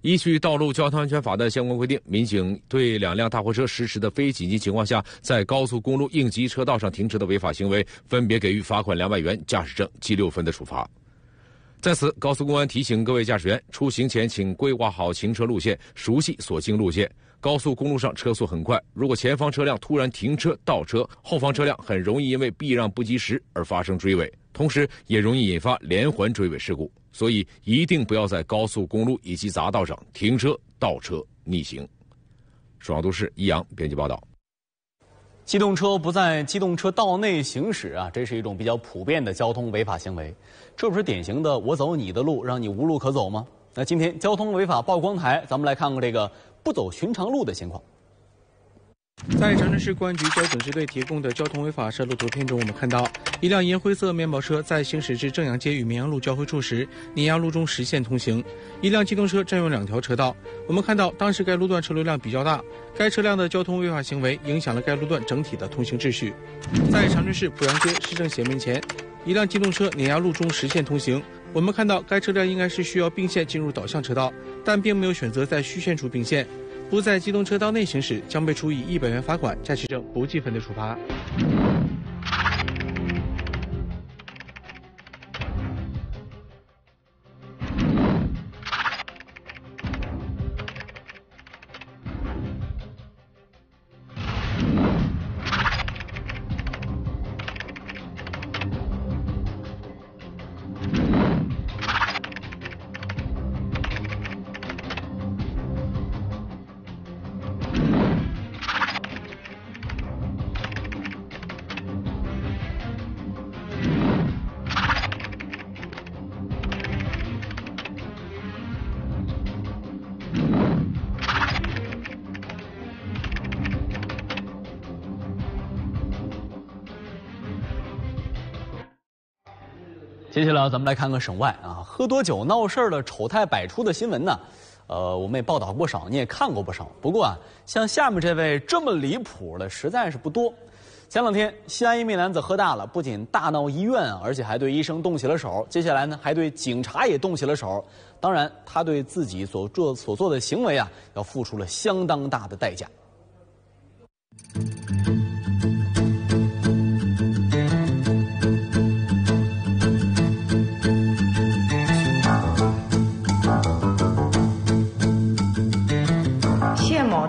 依据《道路交通安全法》的相关规定，民警对两辆大货车实施的非紧急情况下在高速公路应急车道上停车的违法行为，分别给予罚款两百元、驾驶证记六分的处罚。在此，高速公安提醒各位驾驶员，出行前请规划好行车路线，熟悉所经路线。高速公路上车速很快，如果前方车辆突然停车倒车，后方车辆很容易因为避让不及时而发生追尾，同时也容易引发连环追尾事故。所以一定不要在高速公路以及匝道上停车、倒车、逆行。中央都市一阳编辑报道。机动车不在机动车道内行驶啊，这是一种比较普遍的交通违法行为。这不是典型的我走你的路，让你无路可走吗？那今天交通违法曝光台，咱们来看看这个不走寻常路的情况。在长春市公安局交警支队提供的交通违法摄录图片中，我们看到一辆银灰色面包车在行驶至正阳街与绵阳路交汇处时，碾压路中实线通行，一辆机动车占用两条车道。我们看到当时该路段车流量比较大，该车辆的交通违法行为影响了该路段整体的通行秩序。在长春市濮阳街市政协门前，一辆机动车碾压路中实线通行，我们看到该车辆应该是需要并线进入导向车道，但并没有选择在虚线处并线。不在机动车道内行驶将被处以一百元罚款、驾驶证不记分的处罚。接下来咱们来看看省外啊，喝多酒闹事儿的丑态百出的新闻呢，呃，我们也报道不少，你也看过不少。不过啊，像下面这位这么离谱的实在是不多。前两天，西安一名男子喝大了，不仅大闹医院啊，而且还对医生动起了手。接下来呢，还对警察也动起了手。当然，他对自己所做所做的行为啊，要付出了相当大的代价。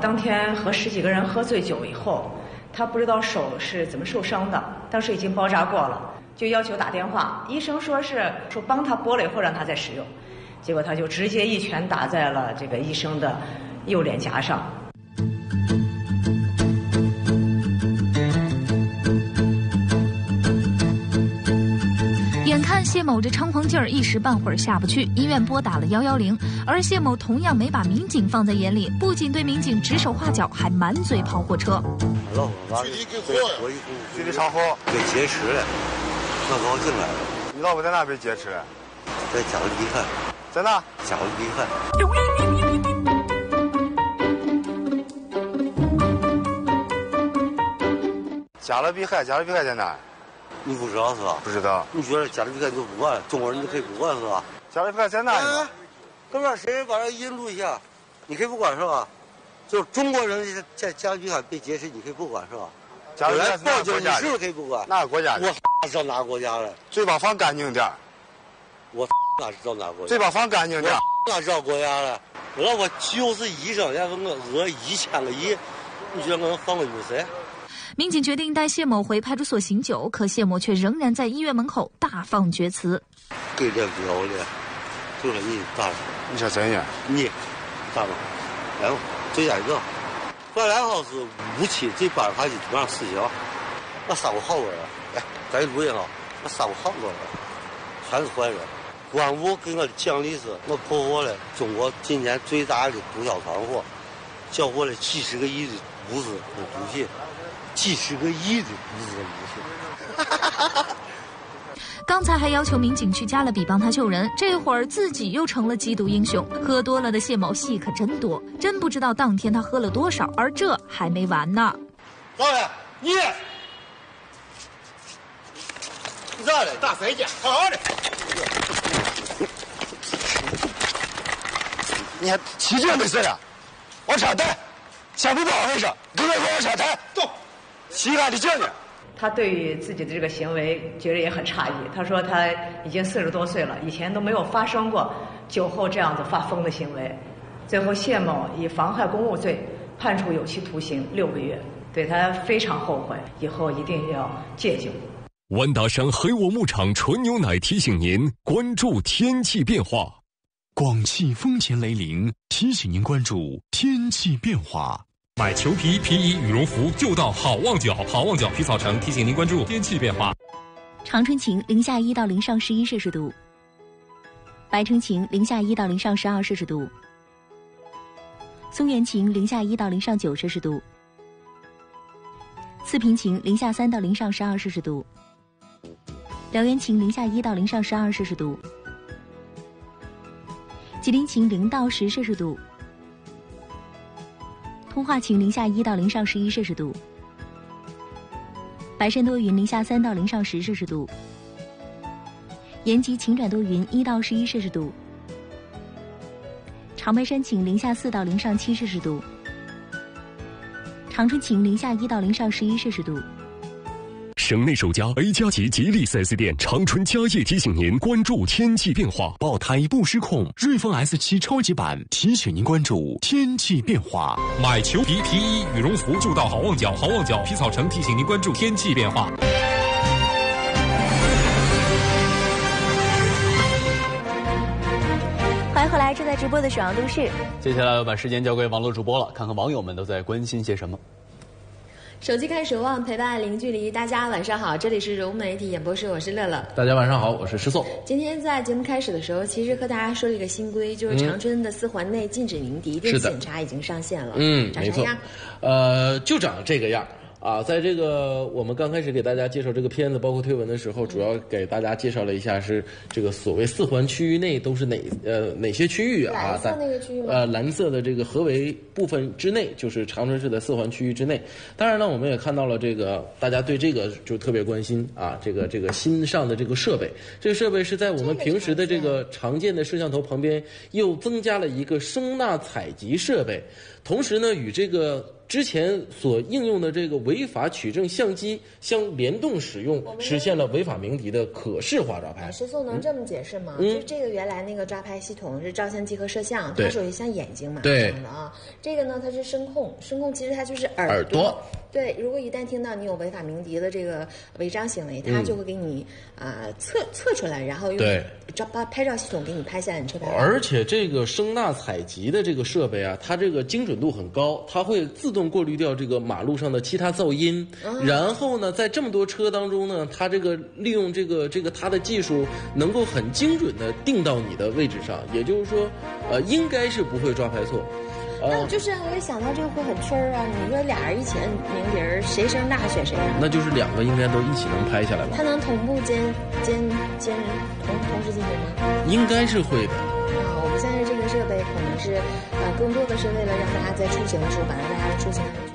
当天和十几个人喝醉酒以后，他不知道手是怎么受伤的，当时已经包扎过了，就要求打电话。医生说是说帮他剥了以后让他再使用，结果他就直接一拳打在了这个医生的右脸颊上。眼看谢某这猖狂劲儿一时半会儿下不去，医院拨打了一一零，而谢某同样没把民警放在眼里，不仅对民警指手画脚，还满嘴跑火车。距离给货，距离长后被劫持了，上高进来了。你老婆在那被劫持了？在贾文迪看，在那贾文迪看。贾勒比害，贾勒比害在哪？你不知道是吧？不知道。你觉得加勒比海就不管中国人就可以不管是吧？加勒比海在哪里呢？哥们儿，谁把这音录一下？你可以不管是吧？就是中国人在加勒比海被劫持，你可以不管是吧？加勒比海报警，你是不是可以不管？哪个国家？我知道哪个国家了。嘴巴放干净点儿。我哪知道哪国家？嘴巴放干净点儿。哪知道国家了？我让我就是医生，人家问我讹一千个亿，你觉得我能放过你谁？民警决定带谢某回派出所醒酒，可谢某却仍然在医院门口大放厥词。给点表了，就是你大了，你说怎样？你大了，然后最严重，本来好是武器，这办法是怎么样事情？我上好了，哎，咱录音啊，我上好了，全是坏人。光武给我的奖励是，我破获了中国今年最大的毒枭团伙，缴获了几十个亿的物资和毒品，几十个亿的物资和毒品。刚才还要求民警去加勒比帮他救人，这会儿自己又成了缉毒英雄。喝多了的谢某戏可真多，真不知道当天他喝了多少。而这还没完呢。老爷，你，你咋的？打谁去？好好的。你还骑这没事啊？往车带，想不不好意思，跟我往车带走，西安的这呢。他对于自己的这个行为觉得也很诧异，他说他已经四十多岁了，以前都没有发生过酒后这样子发疯的行为。最后谢某以妨害公务罪判处有期徒刑六个月，对他非常后悔，以后一定要戒酒。万达山黑沃牧场纯牛奶提醒您关注天气变化。广汽丰田雷凌提醒您关注天气变化。买裘皮、皮衣、羽绒服就到好望角，好望角皮草城提醒您关注天气变化。长春晴，零下一到零上十一摄氏度；白城晴，零下一到零上十二摄氏度；松原晴，零下一到零上九摄氏度；四平晴，零下三到零上十二摄氏度；辽源晴，零下一到零上十二摄氏度；吉林晴，零到十摄氏度。通化晴，零下一到零上十一摄氏度；白山多云，零下三到零上十摄氏度；延吉晴转多云，一到十一摄氏度；长白山晴，零下四到零上七摄氏度；长春晴，零下一到零上十一摄氏度。省内首家 A 加级吉利 四 S 店长春嘉业提醒您关注天气变化。爆胎不失控，瑞风 S 七 超级版提醒您关注天气变化。买裘皮、皮衣、羽绒服就到好望角，好望角皮草城提醒您关注天气变化。欢迎回来，正在直播的《沈阳都市》，接下来要把时间交给网络主播了，看看网友们都在关心些什么。手机看守望，陪伴零距离。大家晚上好，这里是融媒体演播室，我是乐乐。大家晚上好，我是石宋。今天在节目开始的时候，其实和大家说了一个新规，就是长春的四环内禁止鸣笛电子检查已经上线了。嗯，长啥样？呃，就长这个样。啊，在这个我们刚开始给大家介绍这个片子，包括推文的时候，主要给大家介绍了一下是这个所谓四环区域内都是哪呃哪些区域啊？蓝色那个区域吗？呃，蓝色的这个合围部分之内，就是长春市的四环区域之内。当然呢，我们也看到了这个大家对这个就特别关心啊，这个这个新上的这个设备，这个设备是在我们平时的这个常见的摄像头旁边又增加了一个声纳采集设备，同时呢与这个之前所应用的这个违法取证相机相联动使用，实现了违法鸣笛的可视化抓拍。石宋能这么解释吗？嗯、就是这个原来那个抓拍系统是照相机和摄像，它属于像眼睛嘛这样的啊。这个呢，它是声控，声控其实它就是耳朵。耳朵对，如果一旦听到你有违法鸣笛的这个违章行为，它就会给你啊、嗯呃、测测出来，然后用照拍照系统给你拍下你车牌。而且这个声纳采集的这个设备啊，它这个精准度很高，它会自动过滤掉这个马路上的其他噪音，然后呢，在这么多车当中呢，它这个利用这个这个它的技术，能够很精准的定到你的位置上，也就是说，呃，应该是不会抓拍错。那就是我也想到这个会很呲儿啊！你说俩人一起鸣笛儿，谁声大选谁啊？那就是两个应该都一起能拍下来吧？它能同步监监监同同时进行吗？应该是会的。啊，我们现在这个设备可能是啊、呃，更多的是为了让大家在出行的时候，把大家的出行。